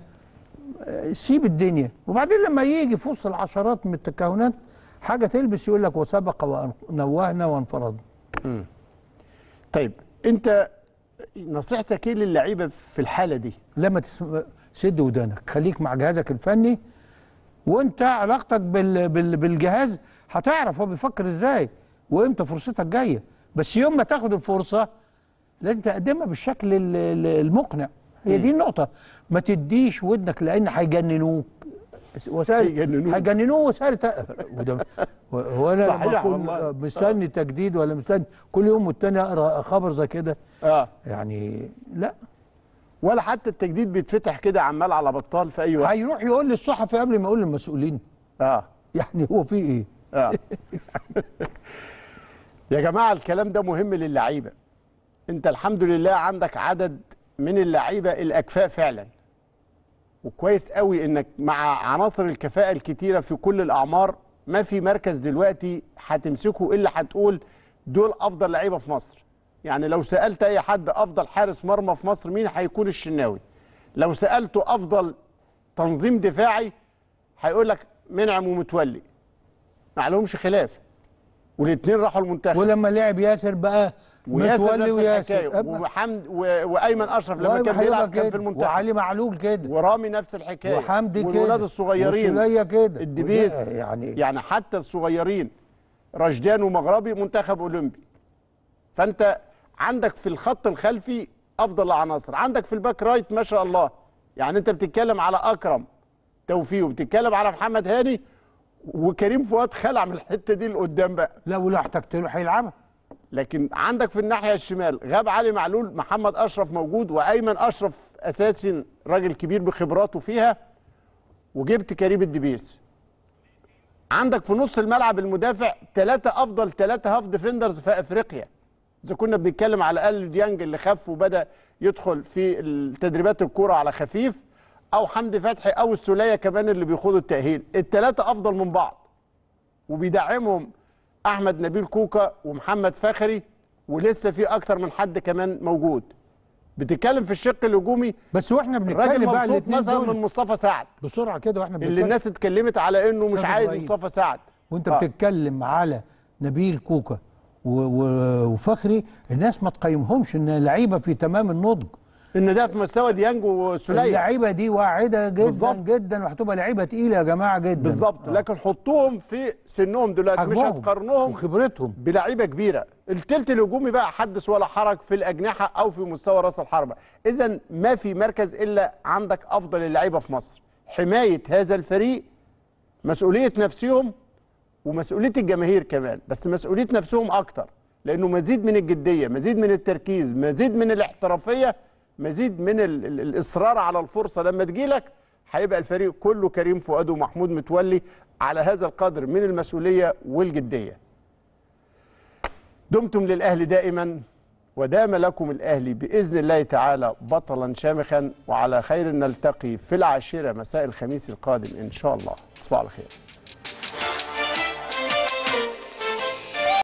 سيب الدنيا. وبعدين لما يجي في وسط العشرات من التكهنات حاجة تلبس يقول لك وسبق ونوهنا وانفرضنا. طيب انت نصيحتك ايه للعيبة في الحالة دي؟ لما تسمع سد ودانك، خليك مع جهازك الفني، وانت علاقتك بالجهاز هتعرف هو بيفكر ازاي وامتى فرصتك جايه، بس يوم ما تاخد الفرصه لازم تقدمها بالشكل المقنع. هي دي النقطه، ما تديش ودنك لان هيجننوك هيجننوه وسهل هو انا بكون مستني تجديد ولا مستني كل يوم والتاني اقرا خبر زي كده؟ يعني لا، ولا حتى التجديد بيتفتح كده عمال على بطال في اي وقت. هيروح يقول للصحفي قبل ما يقول للمسؤولين. يعني هو في ايه؟ يا جماعه الكلام ده مهم للعيبه. انت الحمد لله عندك عدد من اللعيبه الاكفاء فعلا، وكويس قوي انك مع عناصر الكفاءه الكتيره في كل الاعمار. ما في مركز دلوقتي هتمسكه الا هتقول دول افضل لعيبه في مصر. يعني لو سألت أي حد أفضل حارس مرمى في مصر مين هيكون؟ الشناوي. لو سألته أفضل تنظيم دفاعي هيقول لك منعم ومتولي، ما عليهمش خلاف، والاثنين راحوا المنتخب. ولما لعب ياسر بقى متولي وياسر وحمد وأيمن أشرف لما كان بيلعب كان في المنتخب، وعلي معلول كده، ورامي نفس الحكايه، وحمدي كده، والولاد الصغيرين كده، الدبيس يعني حتى الصغيرين رشدان ومغربي منتخب أولمبي. فأنت عندك في الخط الخلفي افضل العناصر، عندك في الباك رايت ما شاء الله. يعني انت بتتكلم على اكرم توفيق وبتتكلم على محمد هاني، وكريم فؤاد خلع من الحته دي لقدام بقى. لا ولو احتجت له هيلعبها. لكن عندك في الناحيه الشمال غاب علي معلول، محمد اشرف موجود، وايمن اشرف اساسي راجل كبير بخبراته فيها، وجبت كريم الدبيس. عندك في نص الملعب المدافع افضل ثلاثه هاف ديفندرز في افريقيا. إذا كنا بنتكلم على الأقل ديانج اللي خف وبدأ يدخل في التدريبات الكورة على خفيف، أو حمدي فتحي، أو السولية كمان اللي بيخوضوا التأهيل، الثلاثة أفضل من بعض، وبيدعمهم أحمد نبيل كوكا ومحمد فخري، ولسه في أكتر من حد كمان موجود. بتتكلم في الشق الهجومي بس، واحنا بنتكلم بقى الراجل مبسوط مثلا من مصطفى سعد بسرعة كده، واحنا بنتكلم اللي الناس اتكلمت على إنه مش عايز مصطفى سعد، وأنت بتتكلم على نبيل كوكا وفخري، الناس ما تقيمهمش ان لعيبه في تمام النضج، ان ده في مستوى ديانج وسليم. اللعيبه دي واعده جدا بالزبط. جدا، وهتبقى لعيبه تقيله يا جماعه جدا بالظبط. لكن حطوهم في سنهم دلوقتي، مش هتقارنهم وخبرتهم بلعيبه كبيره. الثلث الهجومي بقى حدث ولا حرج في الاجنحه او في مستوى راس الحربه. اذا ما في مركز الا عندك افضل اللعيبه في مصر. حمايه هذا الفريق مسؤوليه نفسهم ومسؤولية الجماهير كمان، بس مسؤولية نفسهم أكتر، لأنه مزيد من الجدية، مزيد من التركيز، مزيد من الاحترافية، مزيد من الإصرار على الفرصة لما تجيلك. هيبقى الفريق كله كريم فؤاد ومحمود متولي على هذا القدر من المسؤولية والجدية. دمتم للأهلي دائما، ودام لكم الأهلي بإذن الله تعالى بطلا شامخا، وعلى خير نلتقي في 10:00 مساء الخميس القادم إن شاء الله. تصبحوا على خير.